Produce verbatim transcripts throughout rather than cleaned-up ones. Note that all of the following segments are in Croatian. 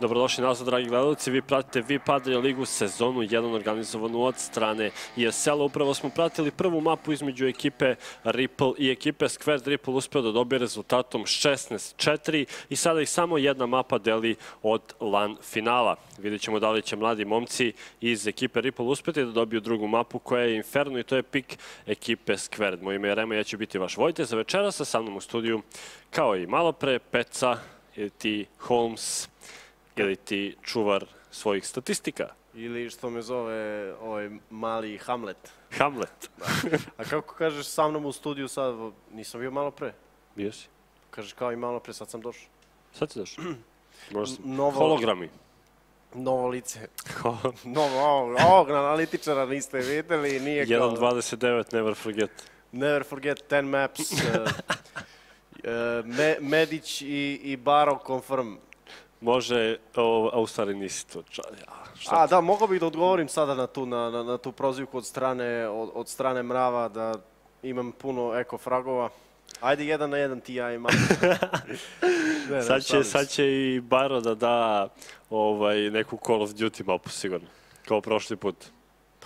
Dobrodošli nazad, dragi gledalci. Vi pratite V I P Adria Ligu, sezonu jedan organizovanu od strane E S L-a. Upravo smo pratili prvu mapu između ekipe Ripple i ekipe Squared. Ripple uspeo da dobije rezultatom šesnaest četiri i sada ih samo jedna mapa deli od LAN finala. Vidjet ćemo da li će mladi momci iz ekipe Ripple uspeti da dobiju drugu mapu koja je Inferno i to je pik ekipe Squared. Moje ime je Remaj, ja ću biti vaš voditelj za večera sa sa mnom u studiju kao i malo pre Peca ili ti Holmes ili ti čuvar svojih statistika. Ili što me zove ovaj mali Hamlet. Hamlet. A kako kažeš sa mnom u studiju sad, nisam bio malo pre? Bio si. Kažeš kao i malo pre, sad sam došao. Sad si došao? Hologrami. Novo lice. Ovog analitičara niste videli. jedan dvadeset devet, never forget. Never forget, ten maps. Medić i Baro confirm. Može, a u stvari nisi to. A da, mogao bih da odgovorim sada na tu prozivku od strane mrava, da imam puno ekofragova. Ajde, jedan na jedan ti ja imam. Sad će i Baro da da neku Call of Duty mapu, sigurno. Kao prošli put.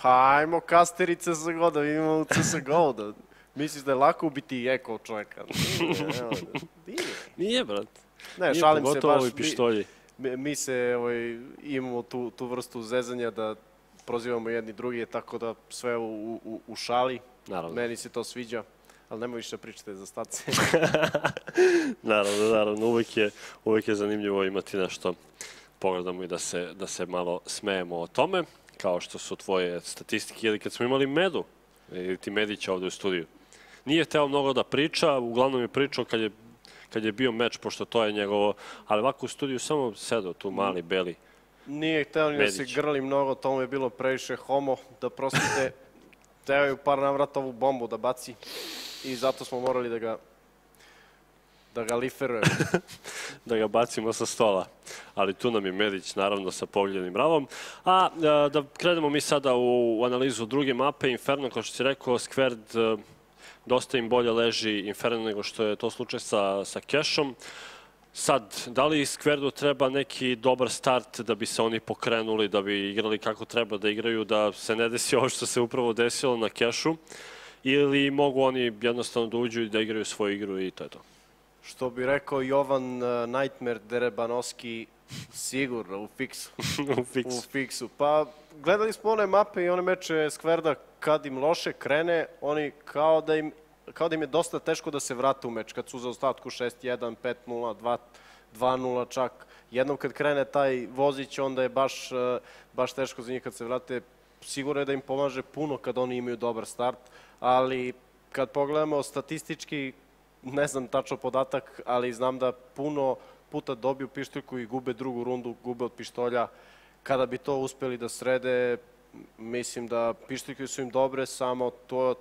Pa, ajmo Kaster i C S G O da vidimo u C S G O. Misliš da je lako ubiti eko od čovjeka? Nije, brat. Ne, šalim se baš, mi se imamo tu vrstu zezanja da prozivamo jedni drugi, tako da sve u šali, meni se to sviđa, ali nemoj više pričati za stacije. Naravno, naravno, uvijek je zanimljivo imati nešto, pogledamo i da se malo smejemo o tome, kao što su tvoje statistike ili kad smo imali Medu, ili ti Medića ovdje u studiju. Nije hteo mnogo da priča, uglavnom je pričao kad je kad je bio meč, pošto to je njegovo, ali ovako u studiju samo sedao tu mali, beli. Nije hteo ni da se grli mnogo, tomu je bilo previše homo, da prosto te tevaju par navrata ovu bombu da baci i zato smo morali da ga da ga liferujemo. Da ga bacimo sa stola. Ali tu nam je Medić, naravno, sa Pougljeni mravom. A da krenemo mi sada u analizu druge mape, Inferno, kao što si rekao, Squared... Dosta im bolje leži Inferno nego što je to slučaj sa Cache-om. Sad, da li Squaredu treba neki dobar start da bi se oni pokrenuli, da bi igrali kako treba da igraju, da se ne desi ovo što se upravo desilo na Cache-u, ili mogu oni jednostavno da uđu i da igraju svoju igru i to je to? Što bi rekao Jovan Derebanoski, sigurno, u fiksu. U fiksu. Pa, gledali smo one mape i one meče Squareda, kad im loše krene, oni kao da im je dosta teško da se vrate u meč, kad su za ostatku šest jedan, pet nula, dva nula čak. Jednom kad krene taj vozić, onda je baš teško za njih kad se vrate. Sigurno je da im pomaže puno kad oni imaju dobar start, ali kad pogledamo statistički, ne znam tačno podatak, ali znam da puno puta dobiju pištoljku i gube drugu rundu, gube od pištolja. Kada bi to uspeli da srede, mislim da pištoljke su im dobre, samo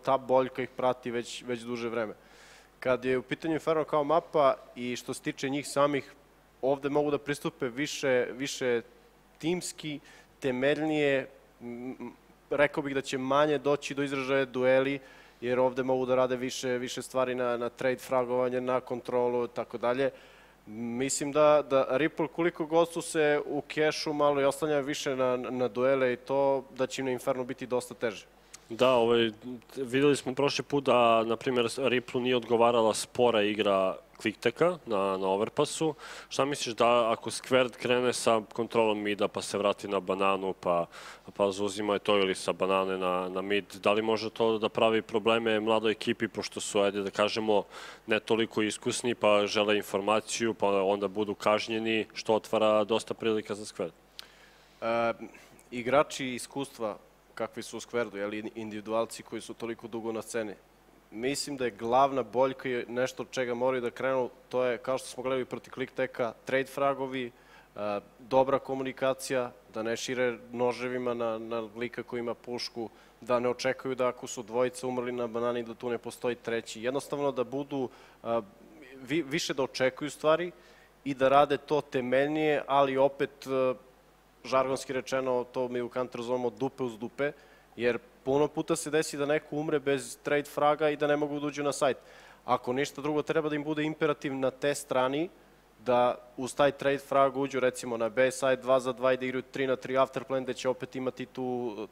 ta boljka ih prati već duže vreme. Kad je u pitanju Inferno kao mapa i što se tiče njih samih, ovde mogu da pristupe više timski, temeljnije, rekao bih da će manje doći do izražaja dueli, jer ovde mogu da rade više stvari na trade fragovanje, na kontrolu, tako dalje. Mislim da Ripple koliko god su se u Cache-u malo i oslanja više na duele i to da će im na Inferno biti dosta teže. Da, videli smo prošli put da, na primjer, Ripple nije odgovarala spora igra Clickteka na Overpassu. Šta misliš da ako Squared krene sa kontrolom mida pa se vrati na bananu pa zauzima to ili sa banane na mid, da li može to da pravi probleme mladoj ekipi pošto su, ajde da kažemo, ne toliko iskusni pa žele informaciju pa onda budu kažnjeni što otvara dosta prilika za Squared? Igrači iskustva kakvi su u Squaredu, jeli individualci koji su toliko dugo na sceni. Mislim da je glavna boljka i nešto od čega moraju da krenu, to je, kao što smo gledali proti Clickteka, trade fragovi, dobra komunikacija, da ne šire noževima na lika koji ima pušku, da ne očekuju da ako su dvojica umrli na banani da tu ne postoji treći. Jednostavno da budu, više da očekuju stvari i da rade to temeljnije, ali opet, žargonski rečeno, to mi u Counteru zovemo dupe uz dupe, jer puno puta se desi da neko umre bez trade fraga i da ne mogu da uđu na sajt. Ako ništa drugo, treba da im bude imperativ na te strani da uz taj trade frag uđu recimo na B side dva za dva i da igraju tri na tri afterplan, da će opet imati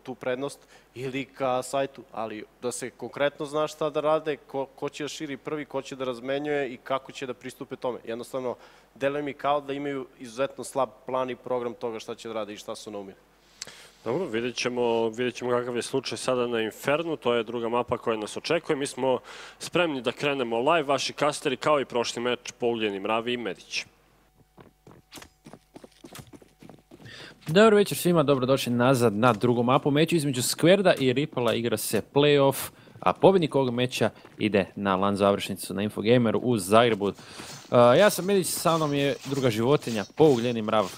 tu prednost ili ka sajtu, ali da se konkretno zna šta da rade, ko će da širi prvi, ko će da razmenjuje i kako će da pristupe tome. Jednostavno, deluje mi kao da imaju izuzetno slab plan i program toga šta će da rade i šta su na umu. Dobro, vidjet ćemo kakav je slučaj sada na Infernu, to je druga mapa koja nas očekuje. Mi smo spremni da krenemo live, vaši kasteri kao i prošli meč Pougljeni mrav i Medić. Dobro večer svima, dobrodošli nazad na drugu mapu. Meč između Squareda i Ripplea igra se play-off, a pobjednik ovog meča ide na LAN završnicu na Infogameru u Zagrebu. Ja sam Medić, sa mnom je druga životinja, Pougljeni mrav.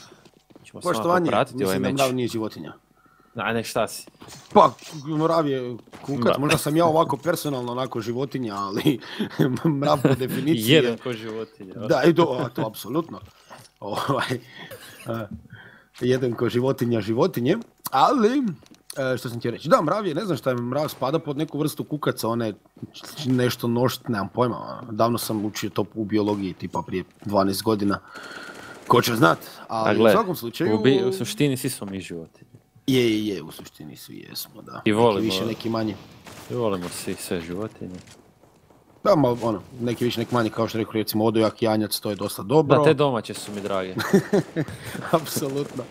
Poštovanje, mislim da mrav nije životinja. A ne, šta si? Pa, mrav je kunkac, možda sam ja ovako personalno onako životinja, ali mrav po definiciji je... Jedan ko životinja. Da, to apsolutno. Jedan ko životinja životinje, ali... Što sam ti reći, da, mrav je, ne znam šta je, mrav spada pod neku vrstu kukaca, one nešto nošt, nemam pojma. Davno sam učio to u biologiji, tipa prije dvanaest godina. Ko će znat, ali u svakom slučaju... U suštini svi smo mi životinje. Je, je, je, u suštini svi jesmo, da. I volimo... Neki više, neki manje. I volimo svi sve životinje. Da, malo, ono, neki više, neki manje, kao što rekao, recimo, odojak, janjac, to je dosta dobro. Da, te domaće su mi drage. Apsolutno.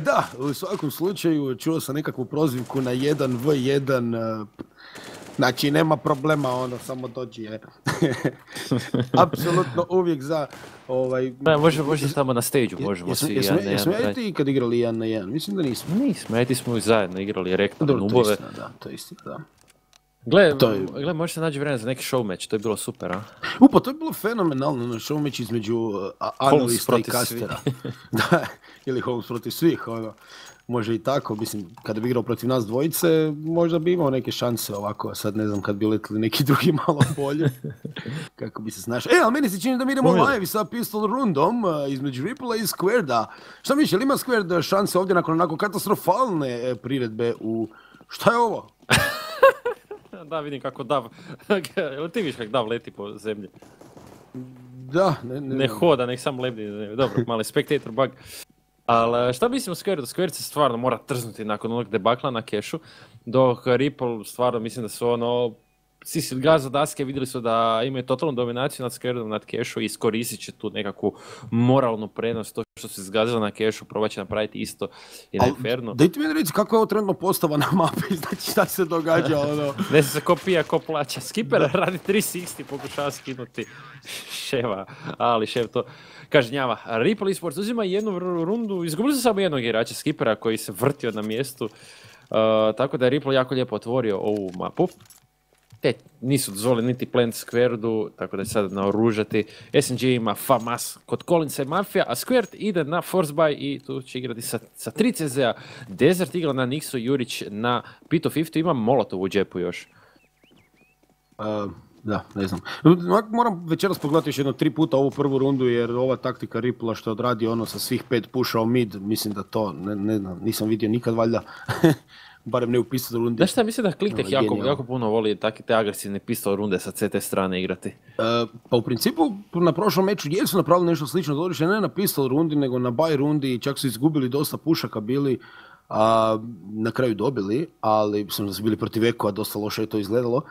Da, u svakom slučaju čuo sam nekakvu prozivku na jedan v jedan... Znači, nema problema, ono, samo dođi je. Apsolutno uvijek za... Možemo samo na stage-u, možemo svi jedan na jedan. Jesmo ja i ti kad igrali jedan na jedan? Mislim da nismo. Nismo, ja i ti smo zajedno igrali rektorne nubove. To je istina, da. Gle, može se nađe vreme za neki showmatch, to je bilo super, a? Upa, to je bilo fenomenalno, ono, showmatch između Annalista i Kastera. Da, ili Holmes protiv svih, ono. Može i tako, mislim, kada bi igrao protiv nas dvojice, možda bi imao neke šanse ovako, sad ne znam kad bi letili neki drugi malo bolje, kako bi se snašao. E, ali meni se čini da mi idemo live sa pistol rundom između Ripplea i Squareda. Šta mišlje, li ima Squared šanse ovdje nakon onako katastrofalne priredbe u... Šta je ovo? Da, vidim kako Dav... Jel ti viš kako Dav leti po zemlji? Da, ne... Ne hoda, nek sam lebni, dobro, mali spectator bug. Ali šta mislim o Squaredu? Squared se stvarno mora trznuti nakon onog debakla na Cache-u, dok Ripple stvarno mislim da su ono... Sisil gaza daske, vidjeli su da imaju totalnu dominaciju nad Squaredom, nad Cache-u i iskoristit će tu nekakvu moralnu prednost, to što se izgazilo na Cache-u, probat će napraviti isto i na Infernu. Daj ti meni reći kako je ovo trenutno postava na mapi, znači šta se događa ono... Ne se ko pija, ko plaća. Skipper radi tri šezdeset, pokušava skinuti ševa, ali šev to kažnjava. Ripple eSports uzima jednu rundu, izgubili su samo jednog igrača Skippera koji se vrtio na mjestu, tako da je Ripple jako lijepo otvorio ovu mapu. Te nisu dozvoli niti plant Squaredu, tako da će sada naoružati. S N G ima FAMAS kod Collinsa i Mafija, a Squared ide na Force Buy i tu će igrati sa tri C Z-a. Desert igra na Nixu, Jurić na P to fifty, ima Molotov u džepu još. Da, ne znam. Moram večeras pogledati još jedno tri puta ovu prvu rundu, jer ova taktika Ripplea što odradi ono sa svih pet pušao mid, mislim da to, ne znam, nisam vidio nikad valjda. Barem ne u pistol runde. Znaš šta, mislim da Clicktech jako puno voli takve te agresivne pistol runde sa C T strane igrati. Pa u principu, na prošlom meču jesu napravili nešto slično, dodoriš ne na pistol rundi, nego na buy rundi i čak su izgubili dosta pušaka bili, na kraju dobili, ali mislim da su bili protiv Ekova, dosta loše je to izgledalo.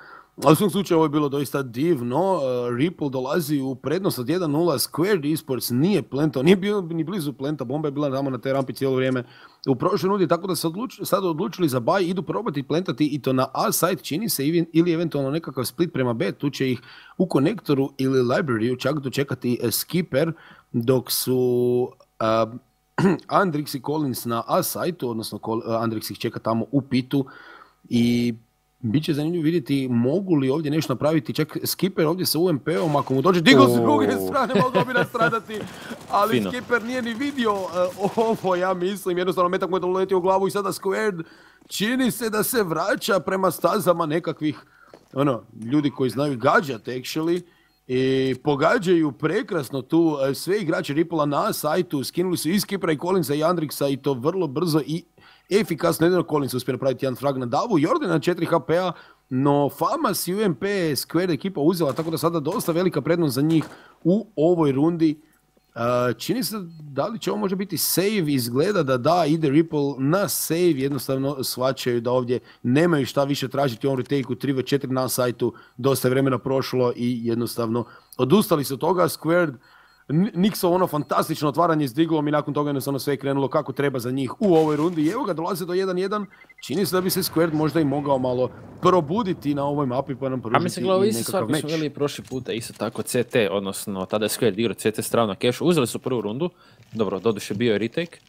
Ali u svom slučaju ovo je bilo doista divno, Ripple dolazi u prednost od jedan nula, Squared eSports nije plentao, nije bio ni blizu plenta, bomba je bila tamo na te rampi cijelo vrijeme u prošloj nudi, tako da se sada odlučili za baj, idu probati plentati i to na A site čini se ili eventualno nekakav split prema B, tu će ih u konektoru ili libraryu čak dočekati Skipper, dok su... Andrix i Collins na A site-u, odnosno Andrix ih čeka tamo u pitu i... Biće zanimljivo vidjeti mogu li ovdje nešto napraviti, čak Skipper ovdje sa U M P-om, ako mu dođe Diggle s druge strane, mogao bi nastradati, ali Skipper nije ni vidio ovo, ja mislim, jednostavno metak mu je doletio u glavu i sada Squared čini se da se vraća prema stazama nekakvih ljudi koji znaju gađati, actually, i pogađaju prekrasno tu sve igrače Ripplea na sajtu, skinuli su i Skippera i Collinsa i Andrixa i to vrlo brzo i efikasno, jedino Collins uspije napraviti jedan frag na davu, Jordan na četiri H P-a, no Famas i U M P Squared ekipa uzela, tako da sada dosta velika prednost za njih u ovoj rundi. Čini se da li će ovo može biti save, izgleda da da, ide Ripple na save, jednostavno shvaćaju da ovdje nemaju šta više tražiti u ovom retake-u, tri na četiri na sajtu, dosta je vremena prošlo i jednostavno odustali se od toga. Squared, Nixo ono fantastično otvaranje s diglom i nakon toga jednostavno sve je krenulo kako treba za njih u ovoj rundi i evo ga dolaze do jedan jedan, čini se da bi se Squared možda i mogao malo probuditi na ovoj mapi pa nam poružiti i nekakav meč. A mislim, isto stvar koji smo veli prošli puta, isto tako C T, odnosno tada je Squared igrao C T strano na Cache, uzeli su prvu rundu, dobro, doduše bio je retake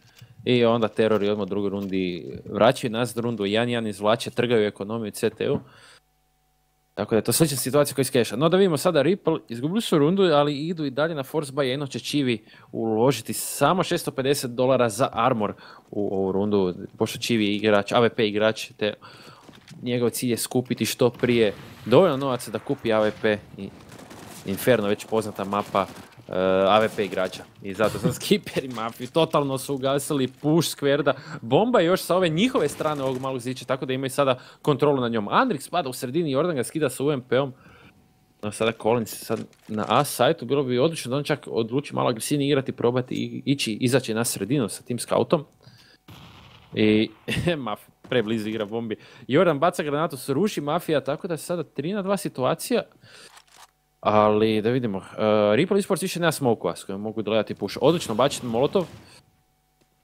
i onda Terror i odmah u drugoj rundi vraćaju nas do rundu, jedan jedan izvlače, trgaju ekonomiju C T-u. Tako da je to slična situacija koja je Cache-a. No da vidimo sada Ripple, izgubili su rundu, ali idu i dalje na force buy, jedno će Chivi uložiti samo šesto pedeset dolara za armor u ovu rundu. Pošto Chivi je igrač, A W P igrač, te njegov cilj je skupiti što prije dovoljno novaca da kupi A W P i Inferno, već poznata mapa uh, A W P igrača. I zato sam skiperi mapi, totalno su ugasili push Squareda. Bomba je još sa ove njihove strane ovog malog zića, tako da imaju sada kontrolu na njom. Andrik spada u sredini, Jordan ga skida sa U M P-om. No, sada Collins sad na A sajtu, bilo bi odlično da on čak odluči malo agresivnije igrati, probati i ići, izaći na sredinu sa tim scoutom. I maf, preblizu igra bombi. Jordan baca granatu, sruši Mafija, tako da je sada tri na dva situacija. Ali da vidimo, uh, Ripple eSports više nema smoke-ova s kojima mogu gledati push. Odlično bačen molotov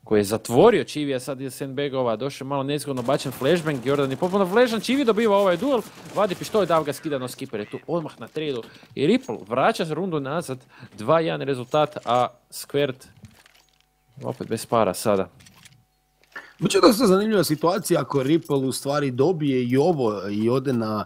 koji je zatvorio Chivija, sad je sandbagova, došao malo nezgodno bačen flashbang, Jordan je popolno flešan, Chivi dobiva ovaj duel, vadi pištoj, dav ga skida, no skipper je tu odmah na tradu i Ripple vraća rundu nazad, dva jedan rezultat, a Squared opet bez para sada. Buće dosta zanimljiva situacija ako Ripple u stvari dobije i ovo i ode na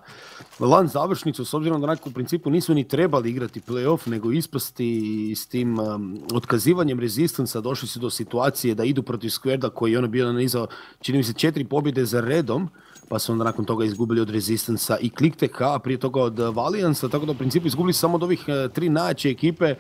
lan završnicu, s obzirom da onako u principu nisu ni trebali igrati playoff, nego ispasti s tim um, otkazivanjem rezistanca došli su do situacije da idu protiv Squareda koji je ono bio nanizao, čini mi se, četiri pobjede za redom, pa su onda nakon toga izgubili od rezistanca i Clickteka, a prije toga od Valiansa, tako da u principu izgubili samo od ovih uh, tri najjače ekipe.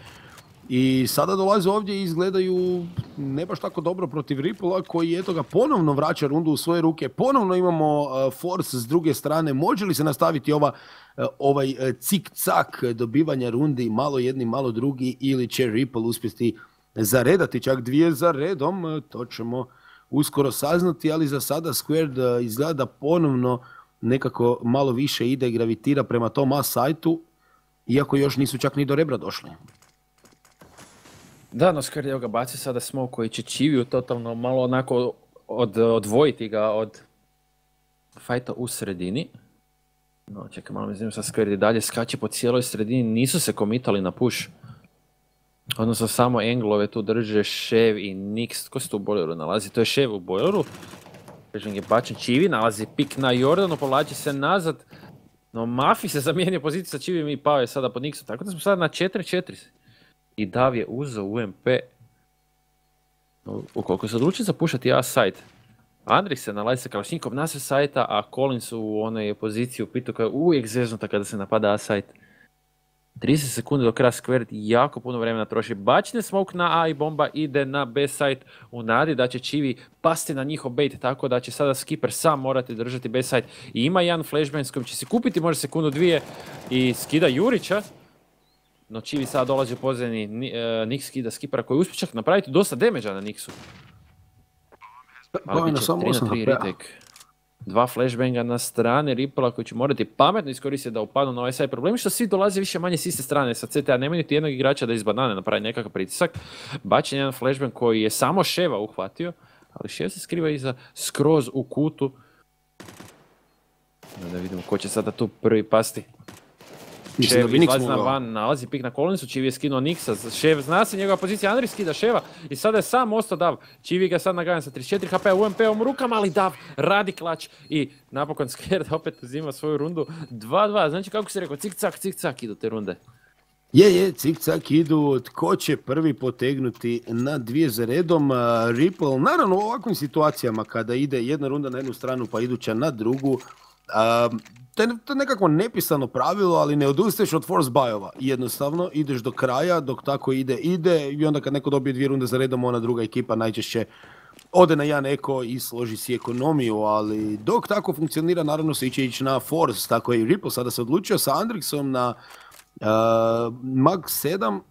I sada dolaze ovdje i izgledaju ne baš tako dobro protiv Ripple-a koji eto ga ponovno vraća rundu u svoje ruke. Ponovno imamo uh, force s druge strane. Može li se nastaviti ova, uh, ovaj uh, cik-cak dobivanja rundi malo jedni, malo drugi ili će Ripple uspjeti zaredati čak dvije za redom? Uh, to ćemo uskoro saznati, ali za sada Squared uh, izgleda ponovno nekako malo više ide i gravitira prema tom A sajtu, iako još nisu čak ni do rebra došli. Da, no Squared, evo ga, bacio sada smoke koji će Chiviju totalno malo onako od, odvojiti ga od fajta u sredini. No, čekaj, malo mi znam sa Squared i dalje skače po cijeloj sredini, nisu se komitali na push. Odnosno samo anglove tu drže Šev i Nix, tko se tu u bojleru nalazi? To je Šev u bojleru. Kažem je bačen Chivi, nalazi pik na Jordanu, povlači se nazad. No Mafi se zamijenio poziciju sa Chivijom i pao je sada pod Nixom, tako da smo sada na četiri četiri. I Dav je uzeo U M P. Ukoliko se odluči zapušati A site, Andrik se nalazi sa kalašnikom na sve sajta, a Collins u onoj poziciji u pitu koja je uvijek zeznuta kada se napada A site. trideset sekundi do kraja Squared jako puno vremena troši. Bačne smoke na A i bomba ide na B site u nadi da će Chivi pasti na njihov bait, tako da će sada skipper sam morati držati B site. I ima jedan flashbang s kojim će se kupiti možda sekundu dvije i skida Jurića. No Chivi sada dolazi u pozivni, Nix skida skipera koji uspije čak napraviti dosta damage-a na Nixu. Ali biće tri na tri retake. Dva flashbanga na strane Ripple-a koji će morati pametno iskoristiti da upadnu na ovaj side. Problem je što svi dolaze više manje s iste strane sa C T A, nema niti jednog igrača da iz banane napravi nekakav pritisak. Bačen je jedan flashbang koji je samo Ševa uhvatio, ali Šev se skriva iza skroz u kutu. Da vidimo ko će sada tu prvi pasti. Šev izlazi na van, nalazi pik na Collinsu, Chivi je skinuo Nixa, Šev zna se njegova pozicija, Andrik skida Ševa i sada je sam ostao Dav. Chivi ga sad nagajan sa trideset četiri H P-a U M P-om rukama, ali Dav radi klač i napokon Squared opet uzima svoju rundu dva dva, znači kako si rekao, cik-cak, cik-cak idu te runde. Je, je, cik-cak idu, tko će prvi potegnuti na dvije za redom, Ripple, naravno u ovakvim situacijama kada ide jedna runda na jednu stranu pa iduća na drugu, um, to je nekako nepisano pravilo, ali ne odustaješ od force buy-ova. Jednostavno, ideš do kraja, dok tako ide, ide i onda kad neko dobije dvije runde za redom, ona druga ekipa najčešće ode na jedan eko i složi si ekonomiju, ali dok tako funkcionira, naravno se iće ići na Force, tako je i Ripple sada se odlučio sa Andrixom na uh, Mag sedam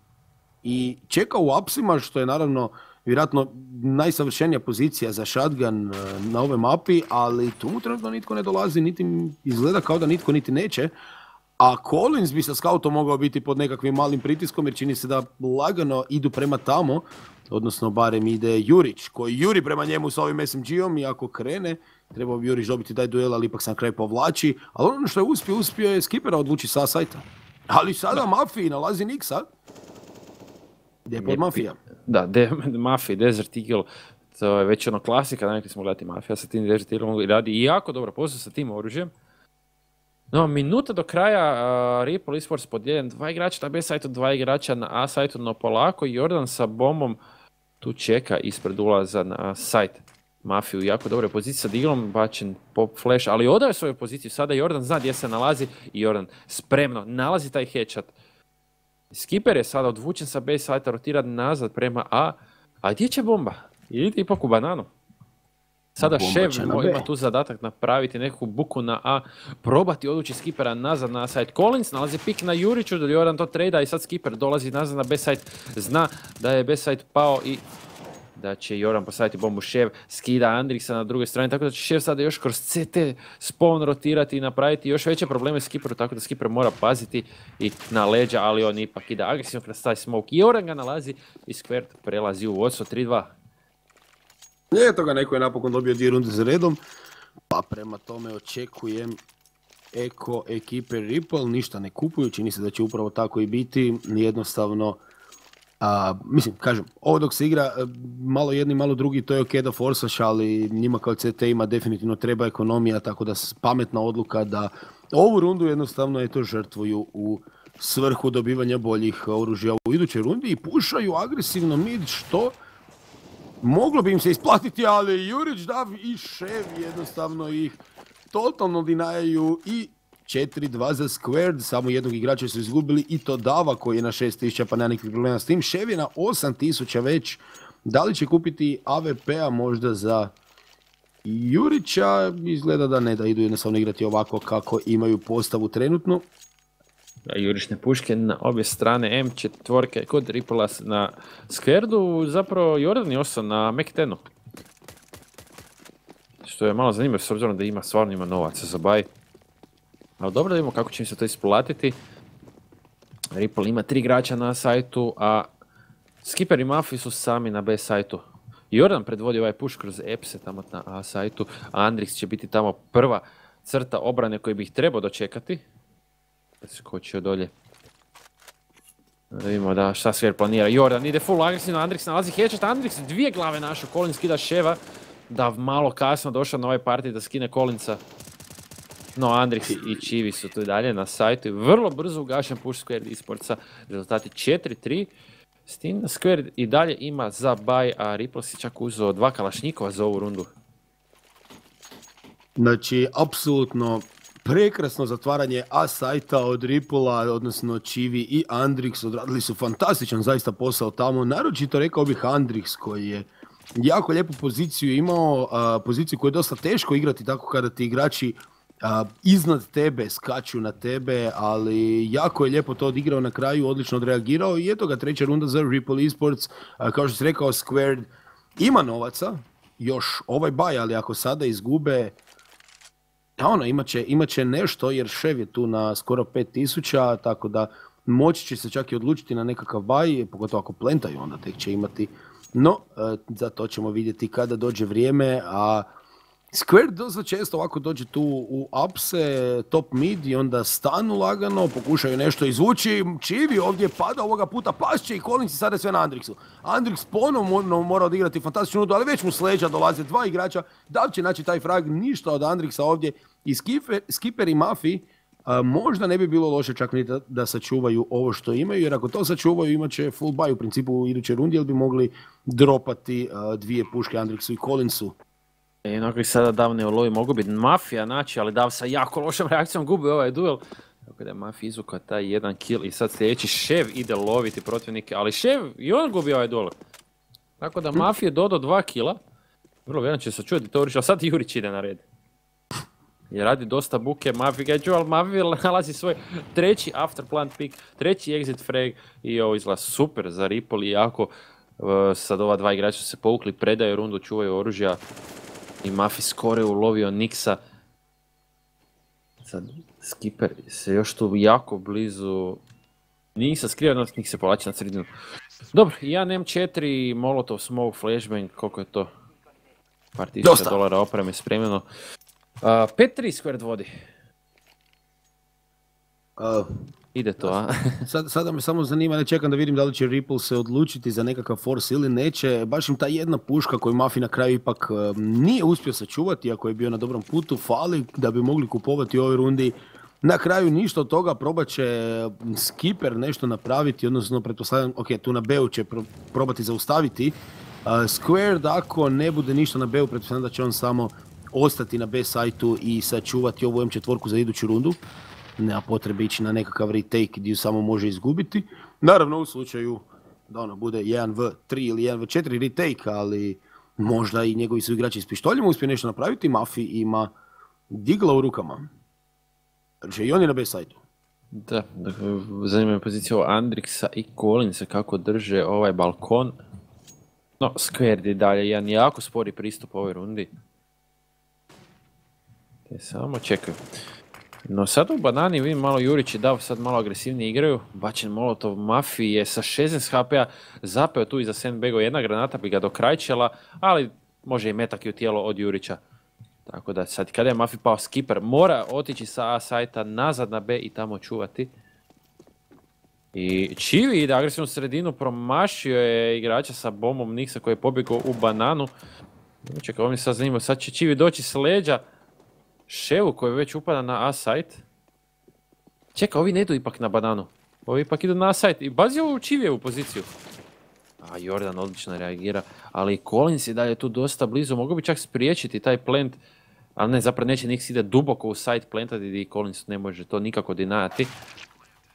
i čeka u apsima, što je naravno vjerojatno najsavršenija pozicija za shotgun na ove mapi, ali tu trenutno nitko ne dolazi, niti izgleda kao da nitko niti neće. A Collins bi sa scoutom mogao biti pod nekakvim malim pritiskom, jer čini se da lagano idu prema tamo, odnosno barem ide Jurić, koji juri prema njemu s ovim S M G-om i ako krene, trebao bi Jurić dobiti taj duel, ali ipak se na kraju povlači. Ali ono što je uspio, uspio je skipera odvući sa sajta. Ali sada Mafiji nalazi Niksa. Gdje je pod Mafija? Da, de, Mafija, Desert Eagle, to je već ono klasika, najkli smo gledati Mafija sa tim Desert Eagle, radi jako dobro posao sa tim oružjem. No, minuta do kraja, uh, Ripple eSports podijeljen, dva igrača na B sajtu, dva igrača na A sajtu, no polako Jordan sa bombom tu čeka ispred ulaza na sajt. Mafiju jako dobre pozicije sa Diglom, bačen pop flash, ali odaje svoju poziciju, sada Jordan zna gdje se nalazi i Jordan spremno nalazi taj headshot. Skipper je sada odvučen sa B sajta, rotiran nazad prema A, a gdje će bomba? Idite ipak u bananu. Sada šef ima tu zadatak napraviti nekakvu buku na A, probati odvući skipera nazad na A-side. Collins nalazi pik na Juriću, Jordan to trada i sad skiper dolazi nazad na B-side, zna da je B-side pao i da će Jordan postaviti bombu. Šef skida Andrixa na drugoj strani, tako da će šef sada još kroz C T spawn rotirati i napraviti još veće probleme skiperu, tako da skiper mora paziti i na leđa, ali on ipak ide agresivno kroz taj smoke. Jordan ga nalazi i Squared prelazi u vodstvo tri dva. Eto ga, neko je napokon dobio dvije runde za redom, pa prema tome očekujem eko ekipe Ripple, ništa ne kupuju, čini se da će upravo tako i biti, jednostavno, a, mislim, kažem, ovo dok se igra malo jedni, malo drugi, to je ok da forsaš, ali njima kao C T-ima definitivno treba ekonomija, tako da pametna odluka da ovu rundu jednostavno je to žrtvuju u svrhu dobivanja boljih oružja u idućoj rundi i pušaju agresivno mid, što moglo bi im se isplatiti, ali Jurić, Dav i Šev jednostavno ih totalno dinajaju i četiri dva za Squared, samo jednog igrača su izgubili i to Dava koji je na šest tisuća pa nema nikakvih problema s tim. Šev je na osam tisuća već, da li će kupiti A V P-a možda za Jurića, izgleda da ne, da idu jednostavno igrati ovako kako imaju postavu trenutno. Jurišne puške na obje strane, M četiri kod Ripple na Squaredu, zapravo Jordan je ostao na Mac-u. Što je malo zanimljivo s obzirom da ima, stvarno ima novaca za buy. Ali dobro da vidimo kako će im se to isplatiti. Ripple ima tri igrača na sajtu, a Skipper i Mafi su sami na B sajtu. Jordan predvodi ovaj push kroz Epse tamo na A sajtu, a Andrix će biti tamo prva crta obrane koju bi ih trebao dočekati. Skočio dolje. Da vidimo da šta Square planira. Jordan ide full agresivno, Andrix nalazi headshot, Andrix dvije glave našu, Collins skida Ševa. Da malo kasno došao na ovaj partij da skine Collinsa. No Andrix i Chivi su tu dalje na sajtu i vrlo brzo ugašen push Squared eSportsa. Rezultati četiri tri. S tim Squared i dalje ima za buy, a Ripple si čak uzeo dva kalašnjikova za ovu rundu. Znači, apsolutno prekrasno zatvaranje A sajta od Ripple-a, odnosno Chivi i Andrix, odradili su fantastičan zaista posao tamo, naročito rekao bih Andrix koji je jako lijepu poziciju imao, a, poziciju koju je dosta teško igrati tako kada ti igrači a, iznad tebe skaču na tebe, ali jako je lijepo to odigrao na kraju, odlično odreagirao i eto ga treća runda za Ripple eSports, a, kao što si rekao Squared ima novaca, još ovaj baj, ali ako sada izgube, a ono, imat će, imat će nešto jer Šev je tu na skoro pet tisuća, tako da moći će se čak i odlučiti na nekakav buy, pogotovo ako plentaju, onda tek će imati. No, za to ćemo vidjeti kada dođe vrijeme, a Squared dosta često ovako dođe tu u upse, top mid i onda stanu lagano, pokušaju nešto izvući, Chivi ovdje pada, ovoga puta pašće i Collins je sada sve na Andrixu. Andrix ponovno mora odigrati fantastičnu nudu, ali već mu s leđa dolaze dva igrača, da će naći taj frag, ništa od Andrixa ovdje i Skipper, Skipper i Mafi a, možda ne bi bilo loše čak ni da, da sačuvaju ovo što imaju, jer ako to sačuvaju imat će full buy u principu u idućoj rundi, jer bi mogli dropati a, dvije puške Andrixu i Collinsu. I onako ih sada Dav ne ulovi, mogu biti Mafija naći, ali Dav sa jako lošom reakcijom gubi ovaj duel. Tako da je Mafija izvukao taj jedan kill i sad sljedeći Šev ide loviti protivnike, ali Šev i on gubi ovaj duel. Tako da Mafija je dodao dva killa, Vrlo vjerojatno će se čuti Torić, ali sad Jurić ide na red. Jer radi dosta buke, Mavi ga je čuo, ali Mavi nalazi svoj treći afterplant pick, treći exit frag i ovo izgleda super za Ripple i jako uh, sad ova dva igrača se povukli, predaju rundu, čuvaju oružja i Mafi skoro je ulovio Nixa. Sad Skipper se još tu jako blizu, nisam skrivan, njih se povlači na sredinu. Dobro, jedan M četiri, Molotov, Smoke, Flashbang, koliko je to? Par tisuća dolara opreme spremljeno. pet tri Squared vodi. Uh, Ide to, a? Sada sad me samo zanima, ne čekam da vidim da li će Ripple se odlučiti za nekakav force ili neće. Baš im ta jedna puška koju Mafi na kraju ipak uh, nije uspio sačuvati, ako je bio na dobrom putu, fali da bi mogli kupovati u ovoj rundi. Na kraju ništa od toga, probat će Skipper nešto napraviti, odnosno pretpostavljam, ok, tu na B-u će pro, probati zaustaviti. Uh, Squared, ako ne bude ništa na B-u, pretpostavljam da će on samo ostati na B sajtu i sačuvati ovu M četiri za iduću rundu. Nema potrebe ići na nekakav retake gdje ju samo može izgubiti. Naravno u slučaju da ono bude jedan v tri ili jedan v četiri retake, ali možda i njegovi su igrači s pištoljima uspije nešto napraviti. Mafi ima digla u rukama. Znači i on je na B sajtu. Da, dakle, zanima je pozicija Andrixa i Collinsa kako drže ovaj balkon. No, Squared je dalje, jedan jako spori pristup ovoj rundi. Te samo čekaju. No sad u banani vidim malo Jurić i Dav sad malo agresivnije igraju. Bačen Molotov, Mafi je sa šesnaest HP-a zapeo tu iza Sandbago, jedna granata bi ga dokrajčela, ali može i metak i u tijelo od Jurića. Tako da sad kada je Mafi pao, Skipper mora otići sa A sajta nazad na B i tamo čuvati. I Čivi ide agresivnu sredinu, promašio je igrača sa bombom Nixa koji je pobjegao u bananu. Čekaj, ovo mi sad zanimljivo, sad će Čivi doći s leđa Ševu koji već upada na A site. Čekaj, ovi ne idu ipak na bananu. Ovi ipak idu na A site i bazi ovu Čivijevu poziciju. A Jordan odlično reagira, ali Collins je dalje tu dosta blizu, mogu bi čak spriječiti taj plant, ali ne, zapravo neće, Nix ide duboko u site plantati gdje Collins ne može to nikako dinati.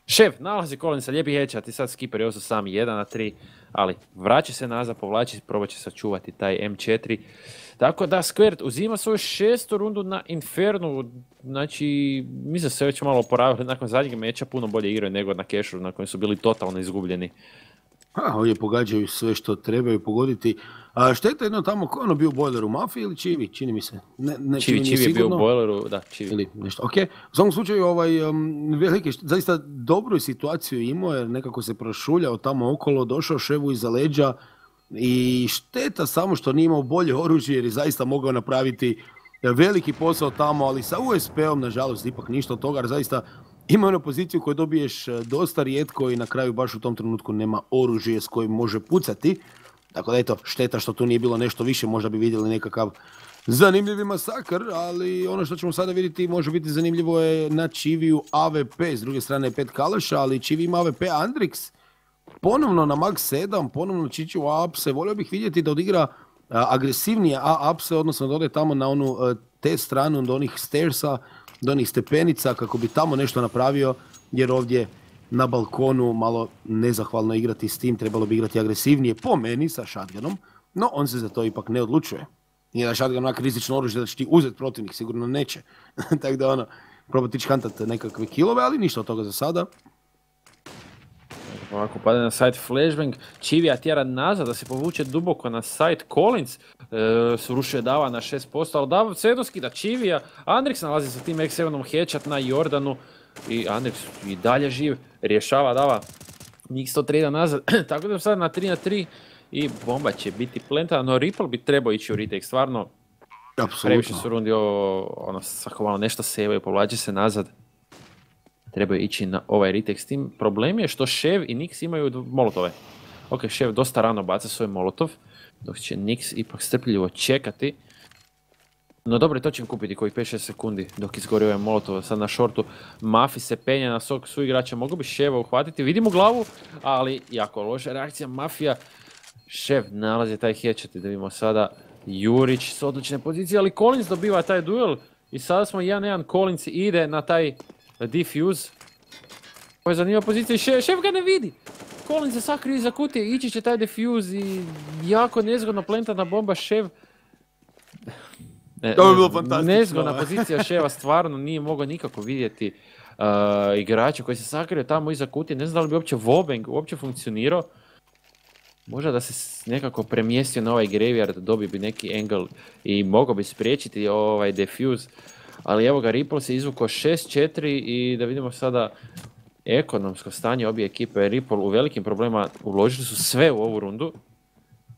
Šef nalazi Collinsa, lijepi headshot i sad Skipper je oso sam jedan na tri, ali vraća se nazad, povlači, probat će sačuvati taj M četiri. Tako da Squared uzima svoju šestu rundu na Infernu, znači mislim se već malo oporavili nakon zadnjeg meča, puno bolje igraju nego na Cache-u na kojem su bili totalno izgubljeni. A, ovdje pogađaju sve što trebaju pogoditi. A, šteta jedno tamo, ko je ono bio u bojleru, Mafi ili Čivi, čini mi se? Ne, ne, Čivi, Čivi, Čivi je bio u bojleru, da, Čivi. Ili nešto, okej. Okay. U svom slučaju, ovaj, um, velike, zaista dobru situaciju imao jer nekako se prošuljao tamo okolo, došao Ševu iza leđa i šteta samo što nije imao bolje oružje jer je zaista mogao napraviti veliki posao tamo, ali sa U S P-om, nažalost, ipak ništa od toga, jer zaista ima onu poziciju koju dobiješ dosta rijetko i na kraju baš u tom trenutku nema oružje s kojim može pucati. Tako da eto, šteta što tu nije bilo nešto više, možda bi vidjeli nekakav zanimljivi masakr, ali ono što ćemo sada vidjeti može biti zanimljivo je na Čiviju A V P, s druge strane je pet kalaša, ali Čivi ima A V P Andrix, ponovno na Mag sedam, ponovno Čiči u A-Upse, volio bih vidjeti da odigra agresivnije A-Upse, odnosno da ode tamo na onu te stranu do onih stairsa, do onih stepenica kako bi tamo nešto napravio, jer ovdje na balkonu malo nezahvalno igrati s tim, trebalo bi igrati agresivnije po meni sa shotgunom, no on se za to ipak ne odlučuje. Nije da shotgun onak rizično oružje da će ti uzeti protivnik, sigurno neće. Tako da ono, probati će kantat nekakve kilove, ali ništa od toga za sada. Ovako pada na sajt Flashbang, Čivija tjera nazad da se povuče duboko na sajt Collins, e, srušuje Dava na šest posto, ali Dava svejedno skida Čivija, Andrix nalazi sa tim X sedam-om headshot na Jordanu i Andrix i dalje živ, rješava Dava, njih sto tri nazad, tako da sad na tri na tri i bomba će biti plantana, no Ripple bi trebao ići u retake, stvarno absolutno. Previše su rundi ovo, ono, sakovano nešto sebe i povlači se nazad. Trebaju ići na ovaj retake s tim. Problem je što Šev i Nix imaju molotove. Ok, Šev dosta rano baca svoj molotov, dok će Nix ipak strpljivo čekati. No dobro, to će kupiti koji pet šest sekundi dok izgori ovaj molotov. Sad na shortu Mafi se penja na svog suigrača, mogu bi Ševa uhvatiti, vidim u glavu, ali jako loša reakcija Mafija. Šev nalazi taj headshot, da vidimo sada Jurić s odlične pozicije, ali Collins dobiva taj duel i sada smo jedan jedan, Collins ide na taj Diffuse. Ovo je zanimljiva pozicija i Šef ga ne vidi. Collins se sakrio iza kutije, ići će taj Diffuse i jako nezgodno plantana bomba. Šef To je bilo fantastično. Nezgodna pozicija ševa, stvarno nije mogao nikako vidjeti uh, igrača koji se sakrio tamo iza kutije. Ne znam da li bi uopće Vobeng uopće funkcionirao. Možda da se nekako premijestio na ovaj graveyard, dobio bi neki angle i mogao bi spriječiti ovaj defuse. Ali evo ga, Ripple se izvukao šest četiri i da vidimo sada ekonomsko stanje obje ekipe. Ripple u velikim problema, uložili su sve u ovu rundu.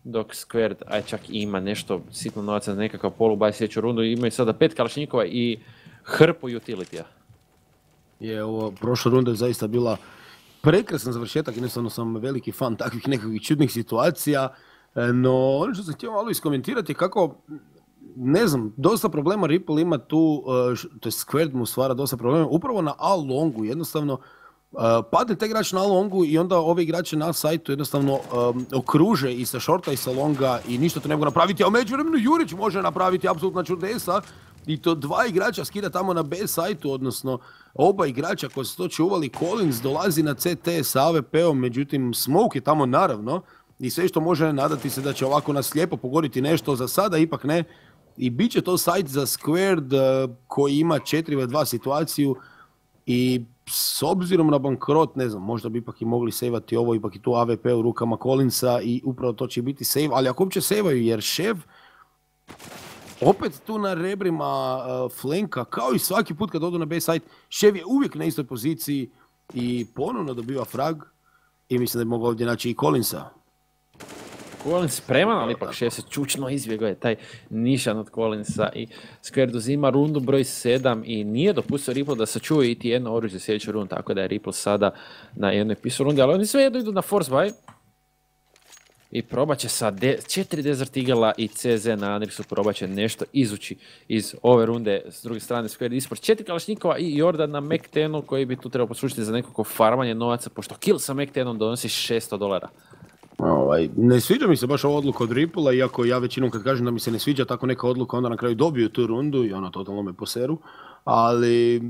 Dok Squared, aj čak ima nešto sitno novaca za nekakav polubaj sljedeću rundu, imaju sada pet kalašnjikova i hrpu utilitija. Je, ovo prošla runda je zaista bila prekrasan završetak, jednostavno sam veliki fan takvih nekakvih čudnih situacija, no ono što sam htio malo iskomentirati je kako, ne znam, dosta problema Ripple ima tu, to je Squared mu stvara dosta problema, upravo na A-longu jednostavno, Uh, padne taj igrač na longu i onda ove igrače na sajtu jednostavno um, okruže i sa shorta i sa longa i ništa to ne mogu napraviti, a u međuvremenu Jurić može napraviti apsolutna čudesa i to dva igrača skida tamo na B sajtu, odnosno oba igrača koji su to čuvali. Collins dolazi na C T sa A W P-om, međutim Smoke je tamo naravno i sve što može nadati se da će ovako nas lijepo pogoditi nešto, za sada ipak ne, i bit će to sajt za Squared uh, koji ima četiri na dva situaciju i s obzirom na bankrot, ne znam, možda bi ipak i mogli sejvati ovo, ipak i tu A W P u rukama Collinsa i upravo to će biti sejv, ali ako uopće sejvaju, jer šef opet tu na rebrima uh, flanka, kao i svaki put kad odu na B site, šef je uvijek na istoj poziciji i ponovno dobiva frag i mislim da bi mogao ovdje naći i Collinsa. Collins spreman, ali ipak šef se čučno izbjegao je taj nišan od Collinsa i Squared uzima rundu broj sedam i nije dopustio Ripple da sačuje i ti jedno oružje sljedeću rundu, tako da je Ripple sada na jednoj pisu rundi, ali oni sve jedno idu na force buy i probat će sa četiri Desert Eagle-a i C Z na Anrixu, probat će nešto izući iz ove runde. S druge strane Squared eSports, četiri kalašnikova i Jordan na Mac-tenu koji bi tu trebao poslušiti za nekako farmanje novaca, pošto kill sa Mac-tenom donosi šesto dolara. Ovaj, ne sviđa mi se baš ova odluka od Ripple-a, iako ja većinom kad kažem da mi se ne sviđa tako neka odluka, onda na kraju dobiju tu rundu i ona totalno me poseru, ali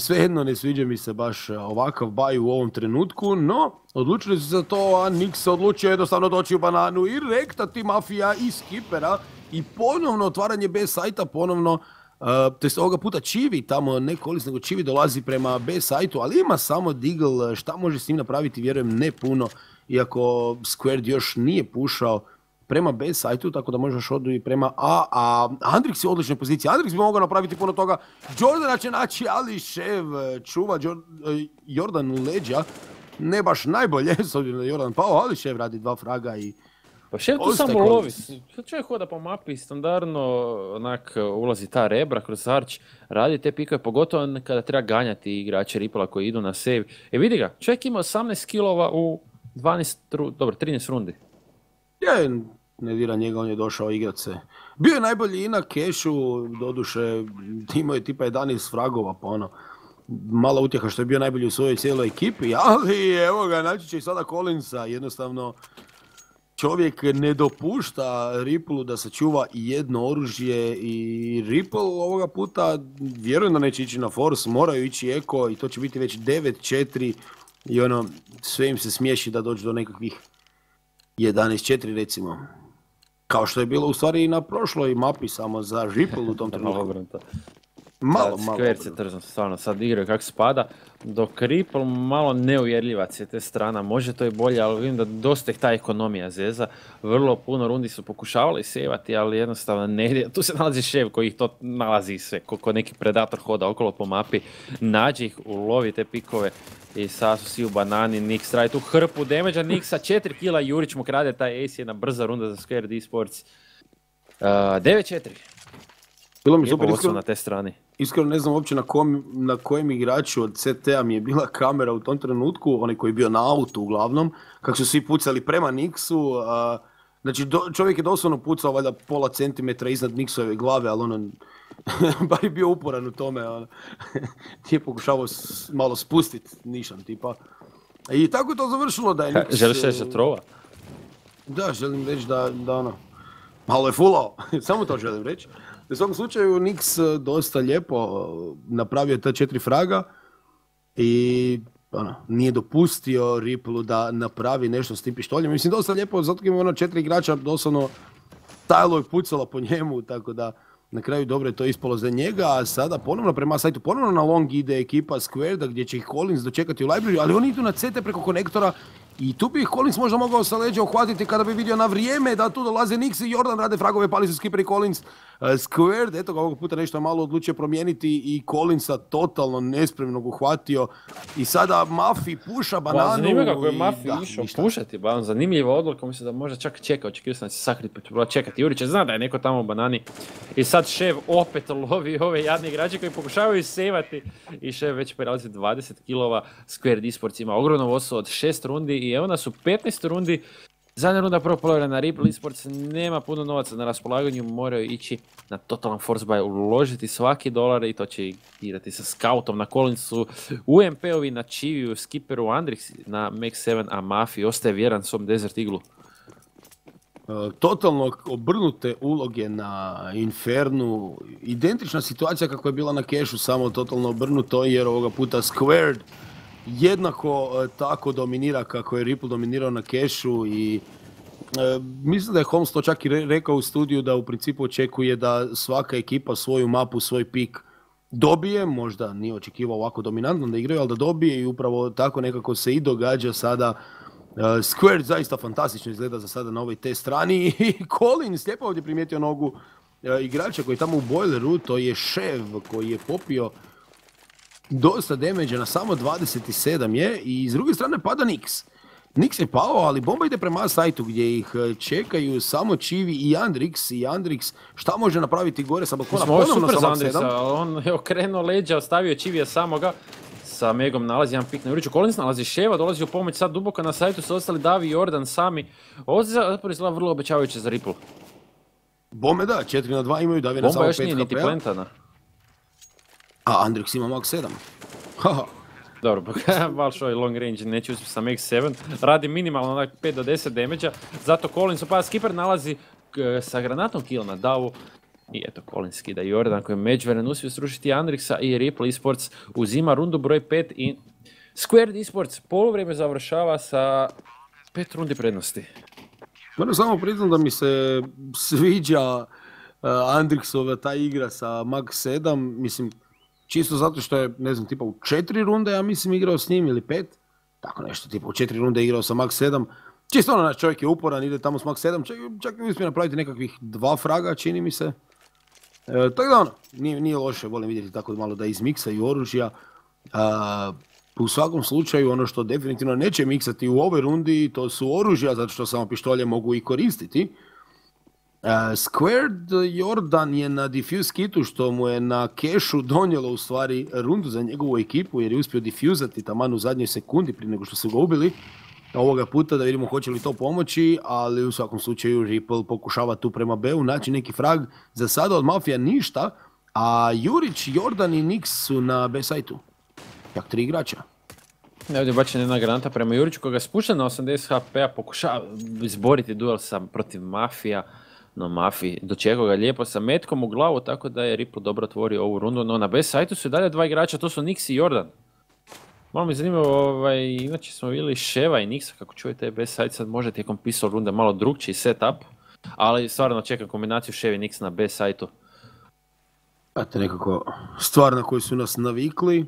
svejedno ne sviđa mi se baš ovakav baj u ovom trenutku, no odlučili su za to, a Nyx se odlučio jednostavno doći u bananu i rektati Mafija i Skipera i ponovno otvaranje B sajta, ponovno, uh, tj. Ovoga puta Chivi tamo, ne Collins, nego Chivi dolazi prema B sajtu, ali ima samo Deagle, šta može s njim napraviti, vjerujem ne puno. Iako Squared još nije pušao prema B sajtu, tako da možeš odu i prema A, a Andrix je u odličnoj poziciji. Andrix bi mogao napraviti puno toga. Jordana će naći, ali šev čuva Jordan u leđa. Ne baš najbolje, s obzirom da je Jordan pao, ali šev radi dva fraga i... Pa šev tu samo lovi. Čovjek hoda po mapi, standardno onak ulazi ta rebra kroz arč, radi te pikove, pogotovo kada treba ganjati igrače Ripple-a koji idu na save. E vidi ga, čovjek ima osamnaest kilova u... dvanaest, dobro, trinaest rundi. Ja ne dira njega, on je došao igrat se. Bio je najbolji i na Cache-u, doduše imao je tipa jedanaest fragova, pa ono, mala utjeha što je bio najbolji u svojoj cijeloj ekipi, ali evo ga, naći će i sada Collinsa, jednostavno čovjek ne dopušta Ripple-u da sačuva jedno oružje i Ripple ovoga puta vjerujem da neće ići na force, moraju ići eko i to će biti već devet četiri. I ono, sve im se smiješi da dođu do nekakvih jedanaest četiri recimo. Kao što je bilo u stvari i na prošloj mapi samo za Ripple u tom trenutku. Malo obrnuto. Malo, malo. Squared se trzno stvarno sad igraju kako spada. Dok Ripple malo neuvjerljivac je te strana, može to i bolje, ali vidim da dosta ih ta ekonomija zeza. Vrlo puno rundi su pokušavali sejvati, ali jednostavno ne. Tu se nalazi šef koji ih to nalazi sve, kako neki predator hoda okolo po mapi, nađe ih, ulovi te pikove. I sad su svi u banani, Nyx traje tu hrpu damage-a, Nyxa četiri kila, Jurić mu krade taj ace, jedna brza runda za Squared eSports. Uh, devet četiri. Bilo mi je super iskreno, na te strani. Iskreno ne znam uopće na, kom, na kojem igraču od C T-a mi je bila kamera u tom trenutku, onaj koji je bio na autu uglavnom, kako su svi pucali prema Nyxu. Uh, znači do, čovjek je doslovno pucao valjda pola centimetra iznad Nyxove glave, ali ono... Bar je bio uporan u tome, ti je pokušavao malo spustiti nišan tipa. I tako je to završilo da je Nyx... Želiš reći da trova? Da, želim reći da, da ono, malo je fulao, samo to želim reći. U svakom slučaju Nyx dosta lijepo napravio ta četiri fraga i ono, nije dopustio Ripple-u da napravi nešto s tim pištoljem. Mislim dosta lijepo, zato ima ono četiri igrača doslovno stajalo je pucala po njemu, tako da na kraju dobro je to ispalo za njega, a sada ponovno prema sajtu, ponovno na long ide ekipa Squareda gdje će ih Collins dočekati u library, ali oni idu na C T preko konektora i tu bi ih Collins možda mogao sa leđa uhvatiti kada bi vidio na vrijeme da tu dolaze Nix i Jordan, rade fragove, pali su skipper i Collins. Squared, eto ga ovog puta nešto malo odlučio promijeniti i Collinsa totalno nespremnog uhvatio i sada Mafi puša bananu. Zanimljivo kako je Mafi išao pušati bananu, zanimljiva odluka, mislim da možda čak čekao, očekio sam da će sakriti pa će bila čekati. Jurić zna da je neko tamo u banani i sad Šev opet lovi ove jadne igrače koji pokušavaju sejvati i Šev već prelazi dvadeset kilova. Squared eSports ima ogromno vodstvo od šest rundi i evo nas u petnaestoj rundi. Zadnja runda propolovljena na Ripple eSports, nema puno novaca na raspolaganju, moraju ići na totalan force buy, uložiti svaki dolar i to će igrati sa scoutom na Collinsu, U M P-ovi na Chiviju, Skipperu, Andrix na Max sedam, a Mafi ostaje vjeran svom Desert Eagle-u. Totalno obrnute uloge na Infernu, identična situacija kako je bila na Cache-u, samo totalno obrnuto jer ovoga puta Squared jednako tako dominira kako je Ripple dominirao na Cache-u i e, mislim da je Holmes to čak i re, rekao u studiju da u principu očekuje da svaka ekipa svoju mapu, svoj pik dobije, možda nije očekivao ovako dominantno da igraju, ali da dobije i upravo tako nekako se i događa sada. e, Squared zaista fantastično izgleda za sada na ovoj te strani i Collins lijepo ovdje primijetio nogu e, igrača koji je tamo u bojleru, to je Šev koji je popio dosta damage-a, na samo dvadeset sedam je i s druge strane pada Nix. Nix je pao, ali bomba ide prema sajtu gdje ih čekaju samo Chivi i Andrix. I Andrix šta može napraviti gore sa balkona? Ovo je super za Andrixa, on je okrenuo leđa, ostavio Chivija samoga. Sa Megom nalazi jedan pik na Juriću, Collins nalazi Sheva, dolazi u pomoć sad duboko na sajtu, su ostali Davi i Jordan sami. Ovo se zapravo izgleda vrlo obećavajuće za Ripple. Bome da, četiri na dva imaju, Davi na samo pet H P-a. Bomba još nije niti plantana. A Andrix ima Max sedam. Dobro, malo što je long range, neće uspjeti sa Max sedam. Radi minimalno onak pet do deset damage-a. Zato Collins upada, skipper nalazi sa granatom kill na Davu. I eto, Collins skida Jordan koji je međuvremen uspio srušiti Andrixa i Ripple eSports uzima rundu broj pet i Squared eSports poluvrijeme završava sa pet rundi prednosti. Moram samo priznam da mi se sviđa Andrixova ta igra sa Max sedam, mislim, čisto zato što je, ne znam, tipa u četiri runde, ja mislim, igrao s njim ili pet. Tako nešto, tipa u četiri runde igrao sa Max sedam. Čisto ono, naš čovjek je uporan, ide tamo s Max sedam. Čak, čak i uspije napraviti nekakvih dva fraga, čini mi se. E, tako da ono, nije, nije loše, volim vidjeti tako malo da izmiksaju oružja. E, u svakom slučaju, ono što definitivno neće miksati u ovoj rundi, to su oružja, zato što samo pištolje mogu i koristiti. Uh, Squared Jordan je na defuse kitu što mu je na Cache-u donijelo u stvari rundu za njegovu ekipu jer je uspio defuzati taman u zadnjoj sekundi prije nego što su ga ubili ovoga puta, da vidimo hoće li to pomoći, ali u svakom slučaju Ripple pokušava tu prema B-u naći neki frag, za sada od Mafija ništa, a Jurić, Jordan i Nix su na B-sajtu, čak tri igrača. Ovdje je bačena jedna granata prema Juriću koja ga spušta na osamdeset H P-a, pokušava izboriti duel sam protiv Mafija. No Mafi dočekao ga lijepo sa metkom u glavu, tako da je Ripple dobro otvorio ovu rundu, no na B sajtu su i dalje dva igrača, to su Nix i Jordan. Malo mi zanimljivo, ovaj, inače smo vidjeli Sheva i Nixa, kako čujete B sajt sad može tijekom pisao runde malo drugčiji setup, ali stvarno čekam kombinaciju Shev i Nix na B sajtu. Znate nekako stvar na koju su nas navikli,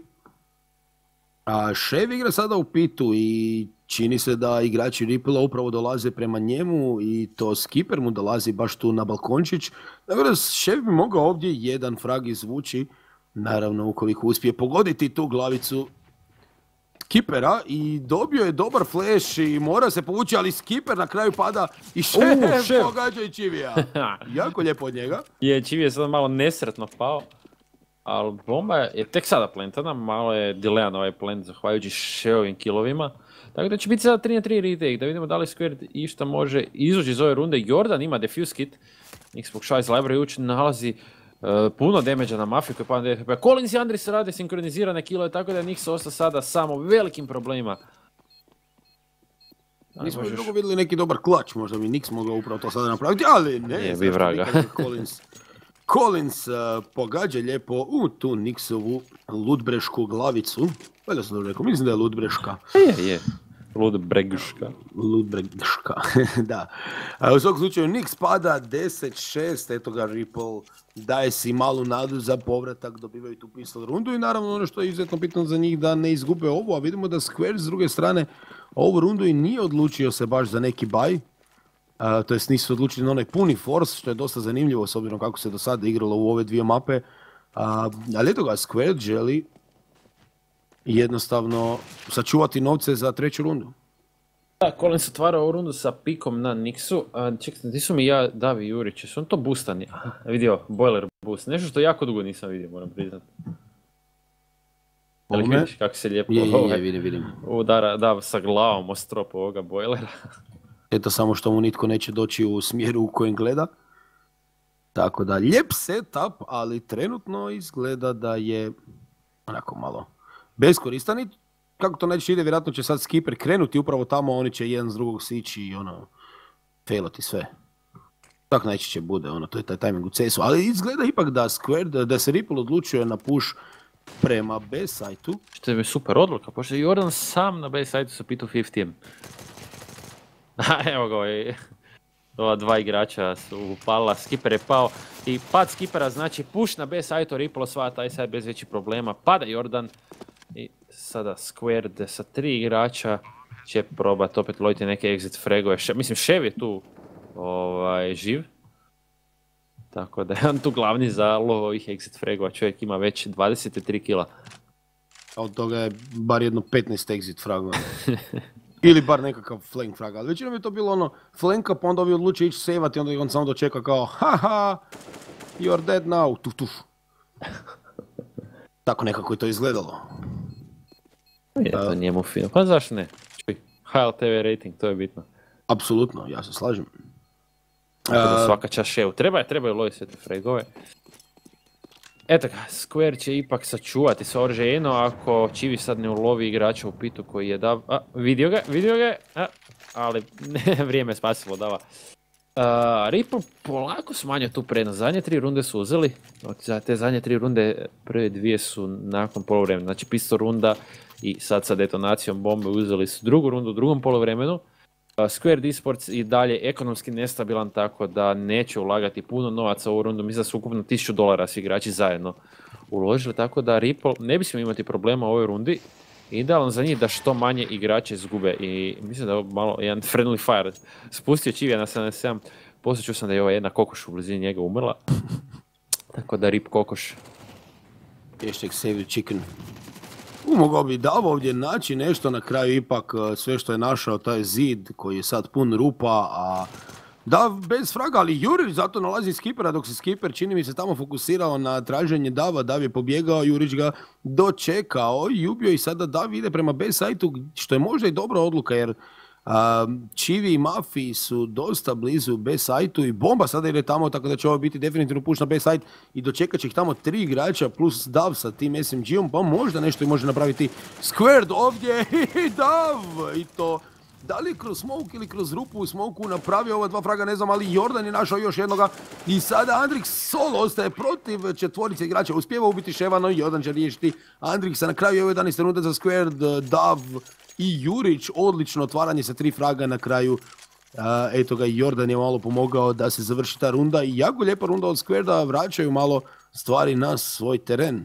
a Shev igra sada u pitu i čini se da igrači Ripple-a upravo dolaze prema njemu i to skipper mu dolazi baš tu na balkončić. Dakle, Šef bi mogao ovdje jedan frag izvući, naravno ukoliko uspije pogoditi tu glavicu skipera i dobio je dobar flash i mora se povući, ali skipper na kraju pada i Šef pogađa i Chivija. Jako lijepo od njega. Je, Chivija je sada malo nesretno pao. Ali bomba je tek sada plantana, malo je dilejan ovaj plant zahvaljujući Ševovim killovima. Tako da će biti sada tri na tri retake, da vidimo da li Squared išta može izući iz ove runde. Jordan ima defuse kit, Nix pokušava iz library ući, nalazi uh, puno damage-a na Mafiju koji pada D P P. Collins i Andris rade sinkronizirane killove, tako da Nix osta sada samo velikim problemima. Nismo još drugo vidjeli neki dobar klač, možda bi Nix mogao upravo to sada napraviti, ali ne. Je bi vraga. Collins, Collins uh, pogađa lijepo u tu Nixovu ludbrešku glavicu. Valjda sam dobro rekao, mislim da je ludbreška. Je, je. Ludbregška. Ludbregška, da. U svakom slučaju, Nik spada deset šest, eto ga Ripple, daje si malu nadu za povratak, dobivaju tu pistol rundu i naravno ono što je izuzetno bitno za njih da ne izgube ovo, a vidimo da Squared s druge strane ovu rundu i nije odlučio se baš za neki baj, to jest nisu odlučili na onaj puni force, što je dosta zanimljivo s obzirom kako se do sada igralo u ove dvije mape, ali eto ga Squared želi jednostavno sačuvati novce za treću rundu. Da, Colin se otvara ovu rundu sa pikom na Nixu. Čekajte, gdje su mi ja, Davi Jurić, jesu on to boostan? Aha, vidio, boiler boost. Nešto što jako dugo nisam vidio, moram priznat. Jel' vidiš kako se lijepo udara, da, sa glavom o strop ovoga boilera. Eto, samo što mu nitko neće doći u smjeru u kojem gleda. Tako da, lijep setup, ali trenutno izgleda da je onako malo beskoristan i kako to najviše ide, vjerojatno će sad skipper krenuti upravo tamo, oni će jedan s drugog sići i ono, failati sve. Tako najčešće bude, ono, to je taj timing u C S-u, ali izgleda ipak da Squared, da se Ripple odlučuje na push prema B-sajtu. Što je super odluka, pošto je Jordan sam na B-sajtu sa P dvjesto pedeset. Evo ga, ova dva igrača su upala, skipper je pao i pad skippera znači push na B-sajtu, Ripple osvaja taj sajt bez većih problema, pada Jordan. I sada Squared sa tri igrača će probat opet loviti neke exit fragove. Mislim, Šev je tu ovaj, živ. Tako da je on tu glavni za lov ovih exit fragova. Čovjek ima već dvadeset tri kila. A od toga je bar jedno petnaest exit fragova. Ili bar nekakav flank frag. Ali većinom je to bilo ono flanka pa onda ovi odluče ići sejvati i onda on samo dočeka kao haha, you're dead now, tuf tuf. Tako nekako je to izgledalo. Je to njemu fino, pa zašto ne? H L T V rating, to je bitno. Apsolutno, ja se slažem. Svaka čast Ševu, treba je, treba je loviti sve te fragove. Eto ga, Square će ipak sačuvati sa oružje jedno ako Čivi sad ne ulovi igrača u pitu koji je Dav... A, vidio ga, vidio ga, a, ali vrijeme je spasilo Dava. Uh, Ripple polako smanjio tu prednost, zadnje tri runde su uzeli, za te zadnje tri runde prve dvije su nakon polovremena, znači pistol runda i sad sa detonacijom bombe uzeli su drugu rundu u drugom polovremenu. Uh, Squared eSports i dalje ekonomski nestabilan tako da neće ulagati puno novaca u ovu rundu, mislim da su ukupno tisuću dolara svi igrači zajedno uložili, tako da Ripple ne bismo imati problema u ovoj rundi. Idealno za njih da što manje igrače izgube i mislim da je malo jedan friendly fire. Spustio Čivija na sedamdeset sedam, poslije čuo sam da je ova jedna kokoš u blizini njega umrla. Tako da rip kokoš. Hashtag save the chicken. Mogao bi da ovdje naći nešto, na kraju ipak sve što je našao taj zid koji je sad pun rupa, a Dav bez fraga, ali Jurić zato nalazi skipera, dok se skiper čini mi se tamo fokusirao na traženje Dava, Dav je pobjegao, Jurić ga dočekao i ubio i sada Dav ide prema B-sajtu, što je možda i dobra odluka jer Čivi i Mafiji su dosta blizu B-sajtu i bomba sada ide tamo, tako da će ovo biti definitivno puš na B-sajt i dočekat će ih tamo tri igrača plus Dav sa tim S M G-om, pa možda nešto i može napraviti Squared ovdje i Dav i to. Da li kroz smoke ili kroz rupu u smoku napravio ova dva fraga, ne znam, ali Jordan je našao još jednoga i sada Andrix solo ostaje protiv četvorice igrača. Uspijeva ubiti Ševano, Jordan će riješiti Andrixa. Na kraju je ove jedanaeste runde za Squared, Dav i Jurić. Odlično otvaranje sa tri fraga na kraju. Eto ga, Jordan je malo pomogao da se završi ta runda i jako lijepa runda od Squareda, vraćaju malo stvari na svoj teren.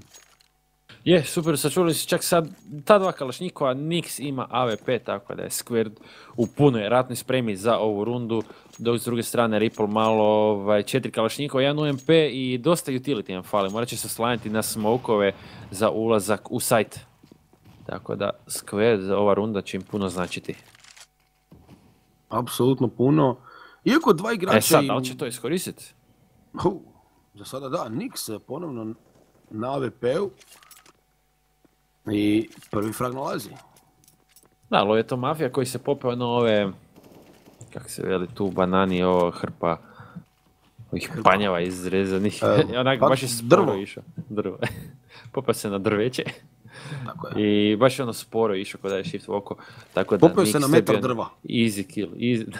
Je, super, sačuvali su čak sad ta dva kalašnjikova, Nix ima A W P, tako da je Squared u punoj ratnoj spremi za ovu rundu, dok s druge strane Ripple malo ovaj, četiri kalašnjikova, jedan U M P i dosta utility nam fali, morat će se oslanjati na smokove za ulazak u sajt. Tako da Squared, ova runda će im puno značiti. Apsolutno puno, iako dva igrača... E sad, da li će to iskoristiti? Uh, za sada da, Nix ponovno na A W P-u. I prvi frag nalazi. Da, ali je to Mafija koji se popeo na ove, kako se veli tu, banani, ovo hrpa ovih panjava izrezanih. E, onak baš je sporo išao. Drvo. Popeo se na drveće. Tako je. I baš je ono sporo išao kada je shift u oko. Tako da popeo se na metar drva. Easy kill. Easy,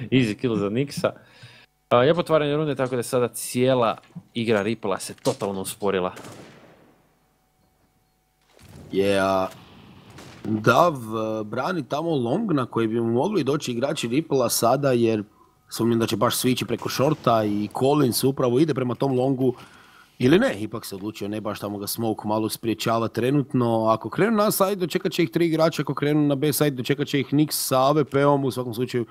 easy kill za Nixa. Ja potvaranje runde tako da je sada cijela igra Ripple se totalno usporila. Je, yeah. Dav brani tamo long na koji bi mogli doći igrači Ripple-a sada jer sumnjam da će baš svi ići preko shorta i Collins upravo ide prema tom longu ili ne, ipak se odlučio ne baš tamo ga Smoke malo spriječava trenutno. Ako krenu na side dočekat će ih tri igrača, ako krenu na B side dočekat će ih Nix sa A W P-om, u svakom slučaju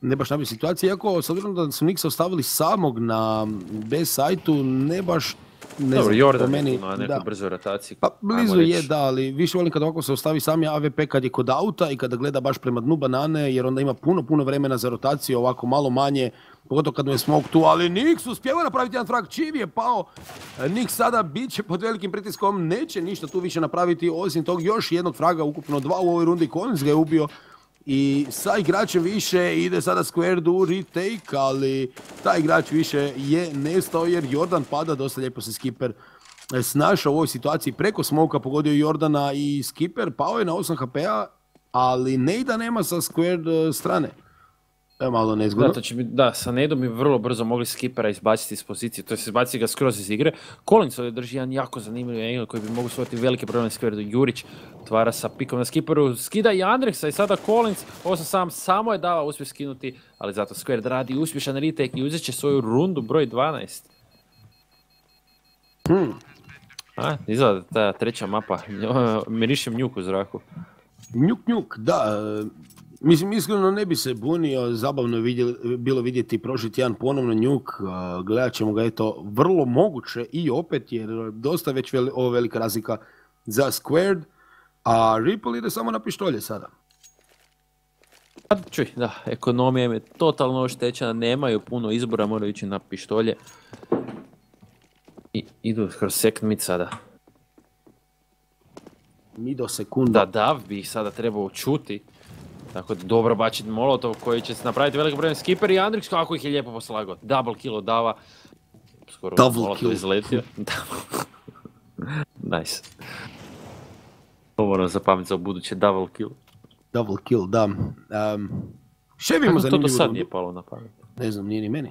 ne baš najbolja situacija. Iako s obzirom da su Nixa ostavili samog na B side-u ne baš... Ne dobro, znam, Jordan meni, je na nekoj brzoj rotaciji. Pa blizu je, da, ali više volim kad ovako se ostavi sami A W P kad je kod auta i kada gleda baš prema dnu banane, jer onda ima puno, puno vremena za rotaciju, ovako malo manje, pogotovo kad mu je Smoke tu, ali Nix uspjeva napraviti jedan frag, Chiv je pao, Nix sada bit će pod velikim pritiskom, neće ništa tu više napraviti, osim tog još jednog fraga, ukupno dva u ovoj rundi, Collins ga je ubio, i sa igračem više ide sada Squared u retake, ali taj igrač više je nestao jer Jordan pada, dosta lijepo se Skipper snašao u ovoj situaciji, preko Smoka pogodio Jordana i Skipper pao je na osam H P-a, ali Nejda nema sa Squared strane. To je malo nezgodno. Da, će, da sa Nejdom bi vrlo brzo mogli Skippera izbaciti iz pozicije, to je izbaciti ga skroz iz igre. Collins ovdje drži jedan jako zanimljiv angle koji bi mogu stvoriti velike probleme Squaredu. Jurić otvara sa pikom na Skipperu, skida i Andrexa i sada Collins, ovo sam sam samo je dava uspjeh skinuti, ali zato Squared radi uspješan retake i uzet će svoju rundu broj dvanaest. Hmm. A, izgleda ta treća mapa, mirišem njuk u zraku. Njuk, njuk, da. Mislim, iskreno ne bi se bunio, zabavno je vidjeli, bilo vidjeti prošli tjedan ponovno Nuke, gledat ćemo ga eto vrlo moguće i opet jer dosta već veli, ovo velika razlika za Squared, a Ripple ide samo na pištolje sada. Čuj, da, ekonomija im je totalno oštećena, nemaju puno izbora, moraju ići na pištolje i idu kroz second mid sada. Mid do sekunda. Da, Dav bi ih sada trebao čuti. Tako da dobro bačen molotov koji će se napraviti veliki problem. Skipper i Andrix, kako ih je lijepo poslagao. Double kill od Dava. Skoro molotov izletio. Nice. To moram zapamiti za buduće, double kill. Double kill, da. Um, še bimo zanimljivu... To to sad nije palo na pamet. Ne znam, nije ni meni.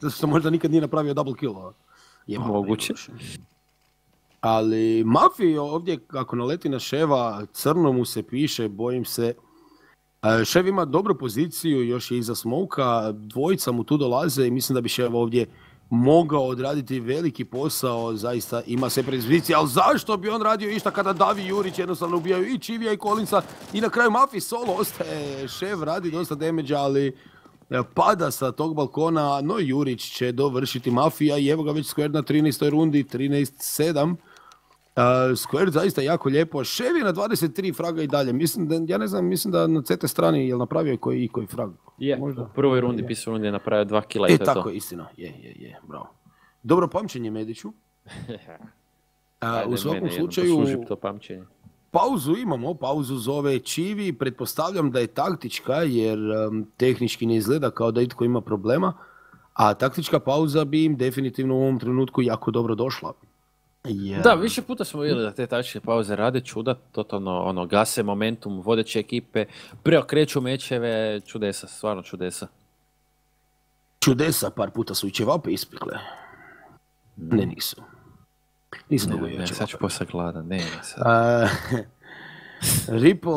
Zato što možda nikad nije napravio double kill. Je moguće. Ali Mafi ovdje, ako naleti na Ševa, crno mu se piše, bojim se... Šev ima dobru poziciju, još je iza Smoka, dvojica mu tu dolaze i mislim da bi Šev ovdje mogao odraditi veliki posao, zaista ima sve predispozicije, ali zašto bi on radio išta kada Davi i Jurić jednostavno ubijaju i Chivija i Collinsa i na kraju Mafi solo ostaje, Šev radi dosta damage, ali pada sa tog balkona, no Jurić će dovršiti Mafija i evo ga već Squared na trinaestoj rundi, trinaest sedam. Uh, Squared zaista jako lijepo, Šev je na dvadeset tri fraga i dalje, mislim da, ja ne znam, mislim da na C T strani je napravio i koji, koji frag. Je, možda? U prvoj rundi, pisao rundi je napravio dva kila i e, to je to. E tako, istina, je, je, je, bravo. Dobro pamćenje Mediću. uh, u svakom slučaju, to pamćenje. Pauzu imamo, pauzu zove Chivi, pretpostavljam da je taktička jer um, tehnički ne izgleda kao da itko ima problema, a taktička pauza bi im definitivno u ovom trenutku jako dobro došla. Yeah. Da, više puta smo vidjeli da te taktičke pauze rade čuda, totalno ono, gase momentum, vodeće ekipe, preokreću mečeve, čudesa, stvarno čudesa. Čudesa, par puta su i ćevape ispekle. Mm. Ne, nisu. Nisam ne, ne, ne, sad ću posle glada, ne, ne, sad. Ripple,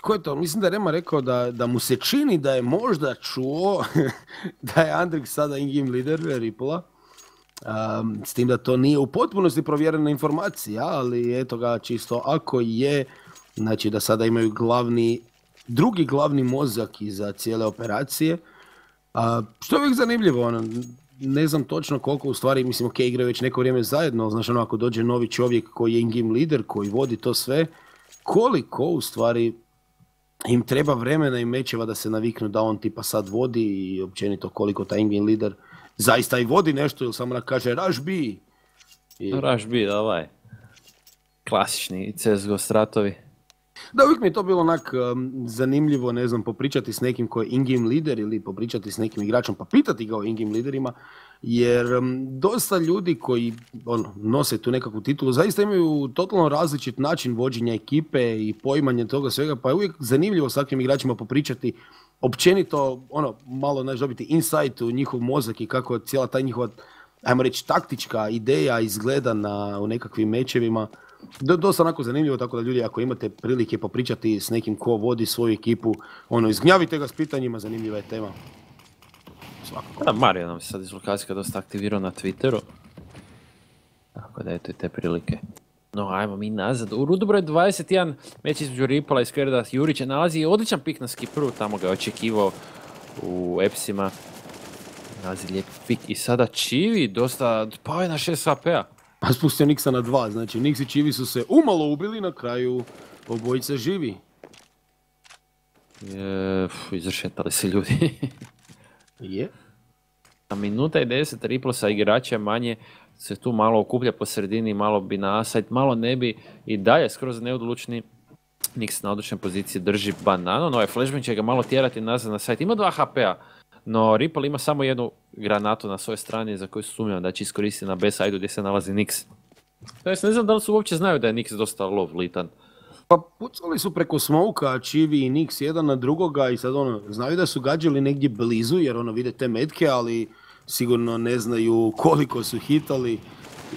ko je to? Mislim da je Rema rekao da, da mu se čini da je možda čuo da je Andrik sada in-game lider Ripple-a. Um, s tim da to nije u potpunosti provjerena informacija, ali eto ga čisto ako je, znači da sada imaju glavni, drugi glavni mozak iza cijele operacije, uh, što je uvijek zanimljivo, ono, ne znam točno koliko u stvari, mislim ok, igraju već neko vrijeme zajedno, znači ono ako dođe novi čovjek koji je in-game lider, koji vodi to sve, koliko u stvari im treba vremena i mečeva da se naviknu da on tipa sad vodi i općenito koliko taj in-game lider zaista i vodi nešto ili samo ona kaže Rush B. I... Rush B, ovaj. Klasični C S G O stratovi. Da, uvijek mi je to bilo onak um, zanimljivo, ne znam, popričati s nekim koji je in-game lider ili popričati s nekim igračom pa pitati ga o in-game liderima. Jer um, dosta ljudi koji ono, nose tu nekakvu titulu zaista imaju totalno različit način vođenja ekipe i poimanja toga svega, pa je uvijek zanimljivo s takvim igračima popričati općenito, ono, malo, znaš, dobiti insight u njihov mozak i kako cijela ta njihova ajmo reći, taktička ideja izgleda na, u nekakvim mečevima. Dosta onako zanimljivo, tako da ljudi, ako imate prilike popričati s nekim ko vodi svoju ekipu, ono, izgnjavite ga s pitanjima, zanimljiva je tema. Svakako. Da, Marijan nam se sad iz Lukaska dosta aktivirao na Twitteru. Tako da, eto i te prilike. No, ajmo mi nazad. U rudu broj dvadeset jedan meč između Rippla i Squareda Jurića nalazi odličan pik na skiperu, tamo ga je očekivao u epsima. Nalazi lijep pik i sada Čivi dosta pao je na šest A P-a. Pa spustio Niksa na dva, znači Niks i Čivi su se umalo ubili, na kraju obojica živi. E, pf, izršetali se ljudi. Je. Na minuta i deset Rippla sa igrača manje se tu malo okuplja po sredini, malo bi na asajt, malo ne bi i dalje skroz neodlučni. Niks na odlučnoj poziciji drži banano, no ovaj flashbang će ga malo tjerati nazad na sajt. Ima dva H P-a, no Ripple ima samo jednu granatu na svojoj strani za koju sumnjam da će iskoristiti na B sajdu gdje se nalazi Niks. Znači, ne znam da li su uopće znaju da je Niks dosta low litan. Pa pucali su preko smoka Čivi i Niks jedan na drugoga i sad ono, znaju da su gađali negdje blizu jer ono vide te metke, ali sigurno ne znaju koliko su hitali.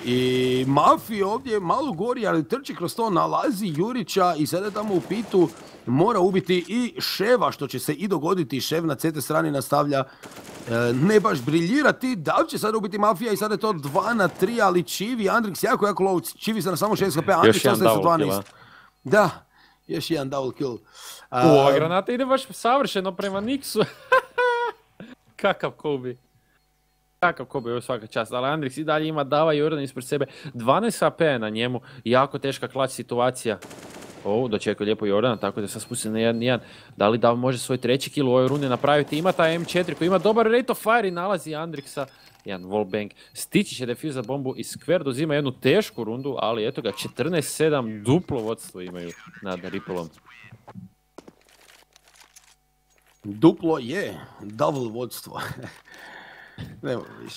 I Mafi ovdje malo gori, ali trči kroz to, nalazi Jurića i sada tamo u pitu mora ubiti i Ševa, što će se i dogoditi. Šev na C T strani nastavlja ne baš briljirati, da će sada ubiti Mafija i sada je to dva na tri, ali Čivi, Andrix jako jako low, Čivi se na samo šest H P, Andrix ostaje sa dvanaest. Da, još jedan double kill. Ova granata ide baš savršeno prema Niksu. Kakav Kobe. Takav ko bi je svaka čast, ali Andrix i dalje ima Dava i Jordan ispred sebe. dvanaest H P je na njemu, jako teška klač situacija. O, dočekao lijepo Jordana, tako da se spusti na jedan jedan. Da li Dav može svoj treći kill u ovoj runde napraviti? Ima taj M četiri koji ima dobar rate of fire i nalazi Andrixa. Jedan wallbang, stići će defuzat bombu i Squared uzima jednu tešku rundu, ali eto ga, četrnaest sedam duplo vodstvo imaju nad Ripplom. Duplo je, double vodstvo.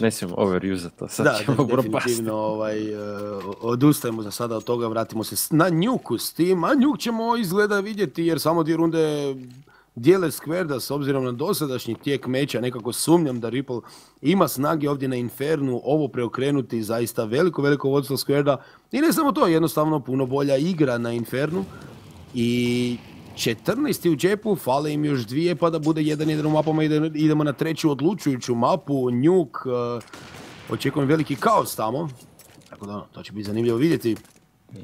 Ne smijemo overusati to, sad ćemo propasti. Da, definitivno ovaj, odustajemo za sada od toga, vratimo se na Nuke s tim, a Nuke ćemo izgleda vidjeti jer samo dvije runde dijele Squareda s obzirom na dosadašnji tijek meča, nekako sumnjam da Ripple ima snage ovdje na Infernu ovo preokrenuti, zaista veliko, veliko vodstvo Squareda i ne samo to, jednostavno puno bolja igra na Infernu i četrnaesti u džepu, fale im još dvije pa da bude jedan jedan u mapama, idemo na treću odlučujuću mapu, Nuke, očekujem veliki kaos tamo, tako da to će biti zanimljivo vidjeti.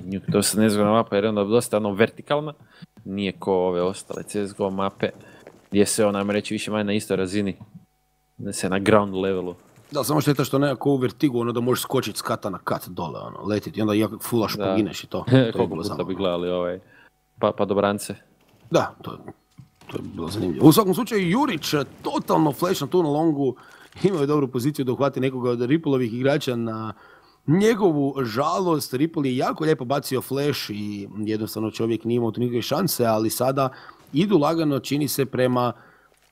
Nuke dosta nezgodna mapa jer je onda dosta ono vertikalna, nije ko ove ostale C S G O mape gdje se ona, ajmo reći, više manje na istoj razini, da se na ground levelu. Da, samo šteta što nekako u vertigu, ono da možeš skočiti s kata na kat dole, ono, letiti, onda jako fulaš pogineš i to. Koliko puta bi gledali ovaj Papa Dobrance. Da, to je, to je bilo zanimljivo. U svakom slučaju, Jurić totalno flash na tu na longu, imao je dobru poziciju da uhvati nekoga od Ripplovih igrača na njegovu žalost. Ripple je jako lijepo bacio flash i jednostavno čovjek nije imao tu nikakve šanse, ali sada idu lagano, čini se, prema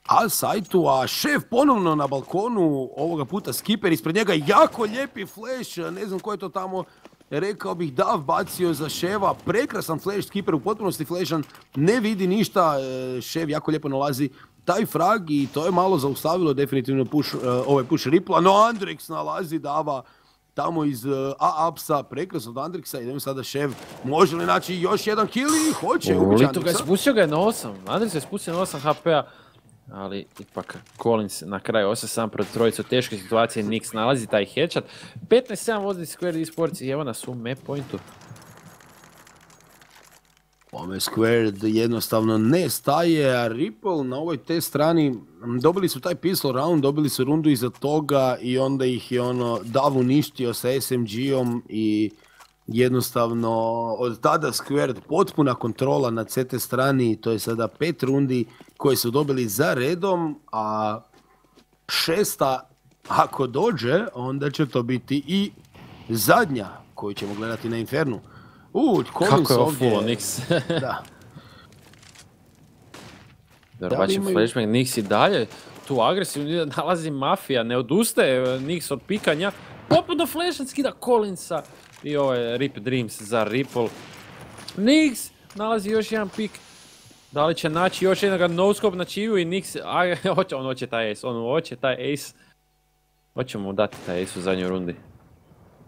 A sajtu, a Šef ponovno na balkonu, ovoga puta skiper ispred njega, jako lijepi flash, ne znam ko je to tamo. Rekao bih Dav bacio za Ševa, prekrasan flash, skiper u potpunosti flashan, ne vidi ništa, Šev jako lijepo nalazi taj frag i to je malo zaustavilo definitivno push, ovaj push Rippla, no Andrix nalazi Dava tamo iz A-Upsa, prekrasan od Andrixa, idemo sada Šev, može li naći još jedan kill i hoće ubići Andrixa. Ga je spustio ga je na osam, Andrix je spustio na osam H P-a, ali ipak Collins na kraju osam sam protiv trojicu, teške situacije, Niks nalazi taj headshot. petnaest sedam vozi Squared eSports i evo nas u map pointu. Ome Squared jednostavno ne staje, a Ripple na ovoj te strani dobili su taj pistol round, dobili su rundu iza toga i onda ih je ono Dav uništio sa S M G-om i jednostavno od tada Squared potpuna kontrola na C T strani, to je sada pet rundi koje su dobili za redom, a šesta ako dođe onda će to biti i zadnja koju ćemo gledati na Infernu. Uuu, Collins ovdje. Kako je ovo Da. Dobro, bačim flashbang, Niks i dalje tu agresivno nalazi Mafija, ne odustaje Niks od pikanja, poput do flasha skida Collinsa. I ovo je Rip Dreams za Ripple. Niks nalazi još jedan pik. Da li će naći još jednog no-scope na Čiju i Niks... On hoće taj ace, on hoće taj ace. Hoćemo dati taj ace u zadnjoj rundi.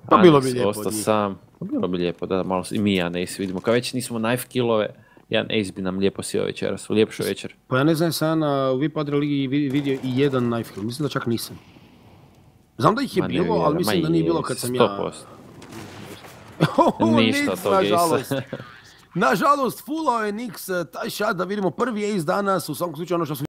Pa bilo bi lijepo. Ostao sam. Bilo bi lijepo, da, malo i mi jedan ace vidimo. Kao već nismo knife killove, jedan ace bi nam lijepo sjeo večeras, u ljepšu večer. Pa ja ne znam sam na V I P Adria Ligi vidio i jedan knife kill, mislim da čak nisam. Znam da ih je bilo, ali mislim da nije bilo kad sam ja... sto posto. Ništa od toga ace-a. Nažalost, fulao je Nix taj šat da vidimo prvi ace danas, u svakom slučaju ono što smo